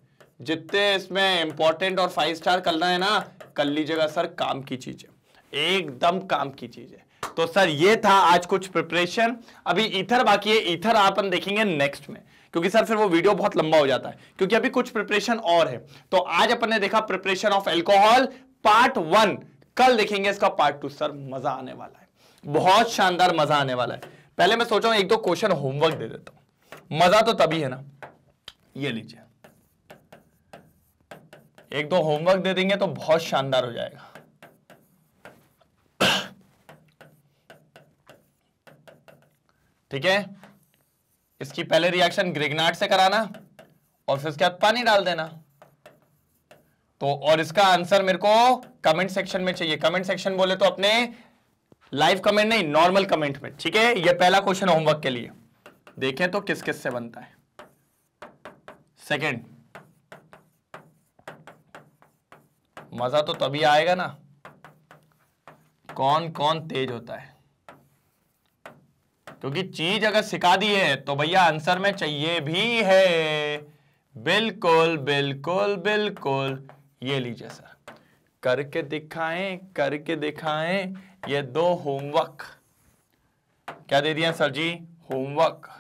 जितने इसमें इंपॉर्टेंट और 5 स्टार करना है ना, कर लीजिएगा सर, काम की चीज है, एकदम काम की चीज है। तो सर ये था आज कुछ प्रिपरेशन। अभी ईथर बाकी है, ईथर अपन देखेंगे नेक्स्ट में, क्योंकि सर फिर वो वीडियो बहुत लंबा हो जाता है, क्योंकि अभी कुछ प्रिपरेशन और है। तो आज अपन ने देखा प्रिपरेशन ऑफ एल्कोहल पार्ट 1, कल देखेंगे इसका पार्ट 2। सर मजा आने वाला है, बहुत शानदार मजा आने वाला है। पहले मैं सोच रहा हूं 1-2 क्वेश्चन होमवर्क दे देता हूं, मजा तो तभी है ना। ये लीजिए 1-2 होमवर्क दे देंगे तो बहुत शानदार हो जाएगा। ठीक है, इसकी पहले रिएक्शन ग्रिग्नार्ड से कराना और फिर उसके बाद पानी डाल देना। तो और इसका आंसर मेरे को कमेंट सेक्शन में चाहिए। कमेंट सेक्शन बोले तो अपने लाइव कमेंट नहीं, नॉर्मल कमेंट में। ठीक है, ये पहला क्वेश्चन होमवर्क के लिए। देखें तो किस किस से बनता है। सेकंड, मजा तो तभी आएगा ना, कौन कौन तेज होता है, क्योंकि चीज अगर सिखा दी है तो भैया आंसर में चाहिए भी है। बिल्कुल बिल्कुल बिल्कुल, ये लीजिए सर, करके दिखाएं, करके दिखाएं। ये 2 होमवर्क क्या दे दिया सर जी? होमवर्क।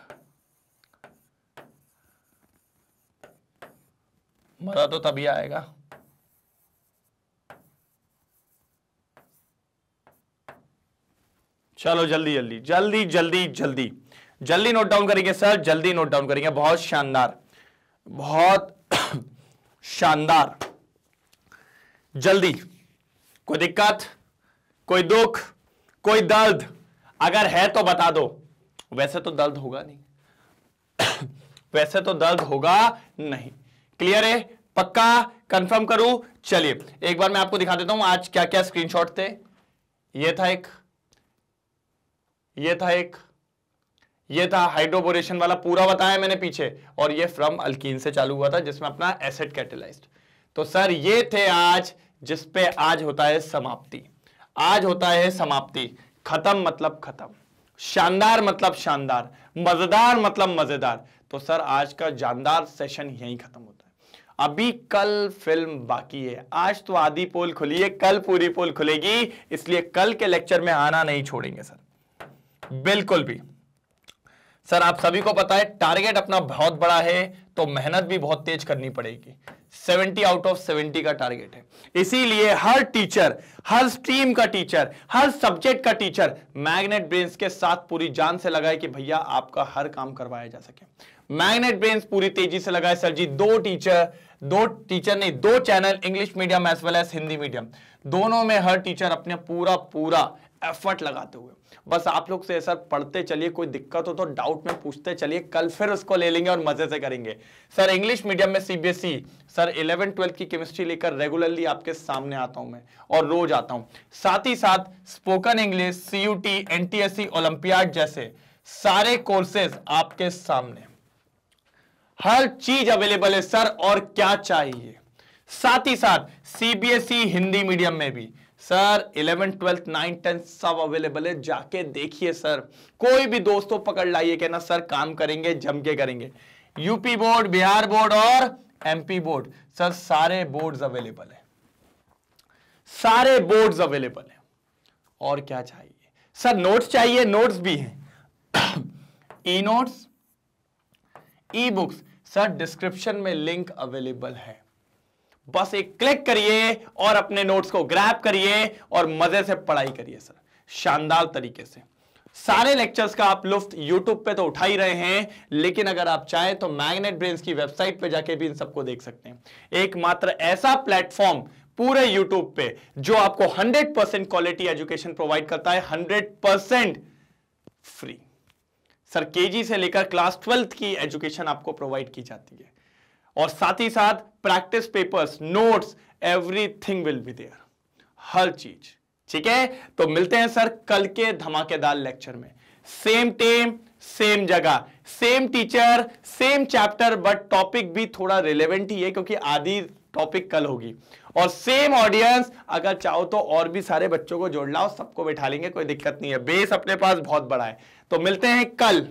मजा तो तभी आएगा, चलो जल्दी जल्दी जल्दी जल्दी जल्दी जल्दी नोट डाउन करेंगे सर, जल्दी नोट डाउन करेंगे। बहुत शानदार, बहुत शानदार। जल्दी, कोई दिक्कत, कोई दुख, कोई दर्द अगर है तो बता दो। वैसे तो दर्द होगा नहीं, वैसे तो दर्द होगा नहीं। क्लियर है? पक्का कंफर्म करूं? चलिए एक बार मैं आपको दिखा देता हूं आज क्या क्या स्क्रीनशॉट थे। ये था एक, ये था एक, ये था हाइड्रोबोरेशन वाला, पूरा बताया मैंने पीछे। और ये फ्रॉम अल्कीन से चालू हुआ था जिसमें अपना एसिड कैटेलाइज्ड। तो सर ये थे आज, जिसपे आज होता है समाप्ति। आज होता है समाप्ति, खत्म मतलब खत्म, शानदार मतलब शानदार, मजेदार मतलब मजेदार। तो सर आज का जानदार सेशन यहीं खत्म होता है। अभी कल फिल्म बाकी है, आज तो आधी पोल खुली है, कल पूरी पोल खुलेगी, इसलिए कल के लेक्चर में आना नहीं छोड़ेंगे सर, बिल्कुल भी। सर आप सभी को पता है टारगेट अपना बहुत बड़ा है, तो मेहनत भी बहुत तेज करनी पड़ेगी। 70 आउट ऑफ 70 का टारगेट है, इसीलिए हर टीचर, हर स्ट्रीम का टीचर, हर सब्जेक्ट का टीचर मैग्नेट ब्रेन्स के साथ पूरी जान से लगाए कि भैया आपका हर काम करवाया जा सके। मैग्नेट ब्रेन्स पूरी तेजी से लगाए sir ji. 2 channel, English medium as well as Hindi medium, दोनों में हर टीचर अपने पूरा पूरा एफर्ट लगाते हुए। बस आप लोग से सर पढ़ते चलिए, कोई दिक्कत हो तो डाउट में पूछते चलिए, कल फिर उसको ले लेंगे और मजे से करेंगे। सर इंग्लिश मीडियम में सीबीएसई सर 11-12 की केमिस्ट्री लेकर रेगुलरली आपके सामने आता हूं मैं, और रोज आता हूं। साथ ही साथ spoken English, CUT, NTSC, olympiad जैसे सारे कोर्सेज आपके सामने, हर चीज अवेलेबल है सर, और क्या चाहिए। साथ ही साथ सीबीएसई हिंदी मीडियम में भी सर 11, 12, 9, 10 सब अवेलेबल है, जाके देखिए सर। कोई भी दोस्तों पकड़ लाइए, कहना सर काम करेंगे, जम के करेंगे। यूपी बोर्ड, बिहार बोर्ड और एमपी बोर्ड, सर सारे बोर्ड्स अवेलेबल है, सारे बोर्ड्स अवेलेबल है, और क्या चाहिए सर? नोट्स चाहिए, नोट्स भी हैं, e notes, e books sir description में लिंक अवेलेबल है, बस एक क्लिक करिए और अपने नोट्स को ग्रैब करिए और मजे से पढ़ाई करिए सर, शानदार तरीके से। सारे लेक्चर्स का आप लुफ्त YouTube पे तो उठा ही रहे हैं, लेकिन अगर आप चाहें तो मैग्नेट ब्रेन्स की वेबसाइट पे जाके भी इन सबको देख सकते हैं। एकमात्र ऐसा प्लेटफॉर्म पूरे YouTube पे जो आपको 100% क्वालिटी एजुकेशन प्रोवाइड करता है, 100% फ्री। सर केजी से लेकर क्लास 12th की एजुकेशन आपको प्रोवाइड की जाती है, और साथ ही साथ practice papers, notes, everything will be there, हर चीज। ठीक है, तो मिलते हैं सर कल के धमाकेदार लेक्चर में, सेम टाइम सेम जगह, same teacher, same chapter, but topic भी थोड़ा रिलेवेंट ही है क्योंकि आधी टॉपिक कल होगी, और सेम ऑडियंस। अगर चाहो तो और भी सारे बच्चों को जोड़ लाओ, सबको बैठा लेंगे, कोई दिक्कत नहीं है, बेस अपने पास बहुत बड़ा है। तो मिलते हैं कल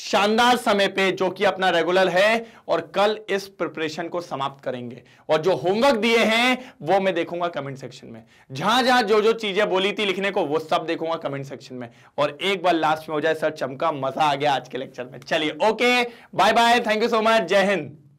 शानदार समय पे जो कि अपना रेगुलर है, और कल इस प्रिपरेशन को समाप्त करेंगे। और जो होमवर्क दिए हैं वो मैं देखूंगा कमेंट सेक्शन में, जहां जहां जो जो चीजें बोली थी लिखने को वो सब देखूंगा कमेंट सेक्शन में, और एक बार लास्ट में हो जाए सर चमका, मजा आ गया आज के लेक्चर में। चलिए, okay, bye bye, thank you so much, जय हिंद।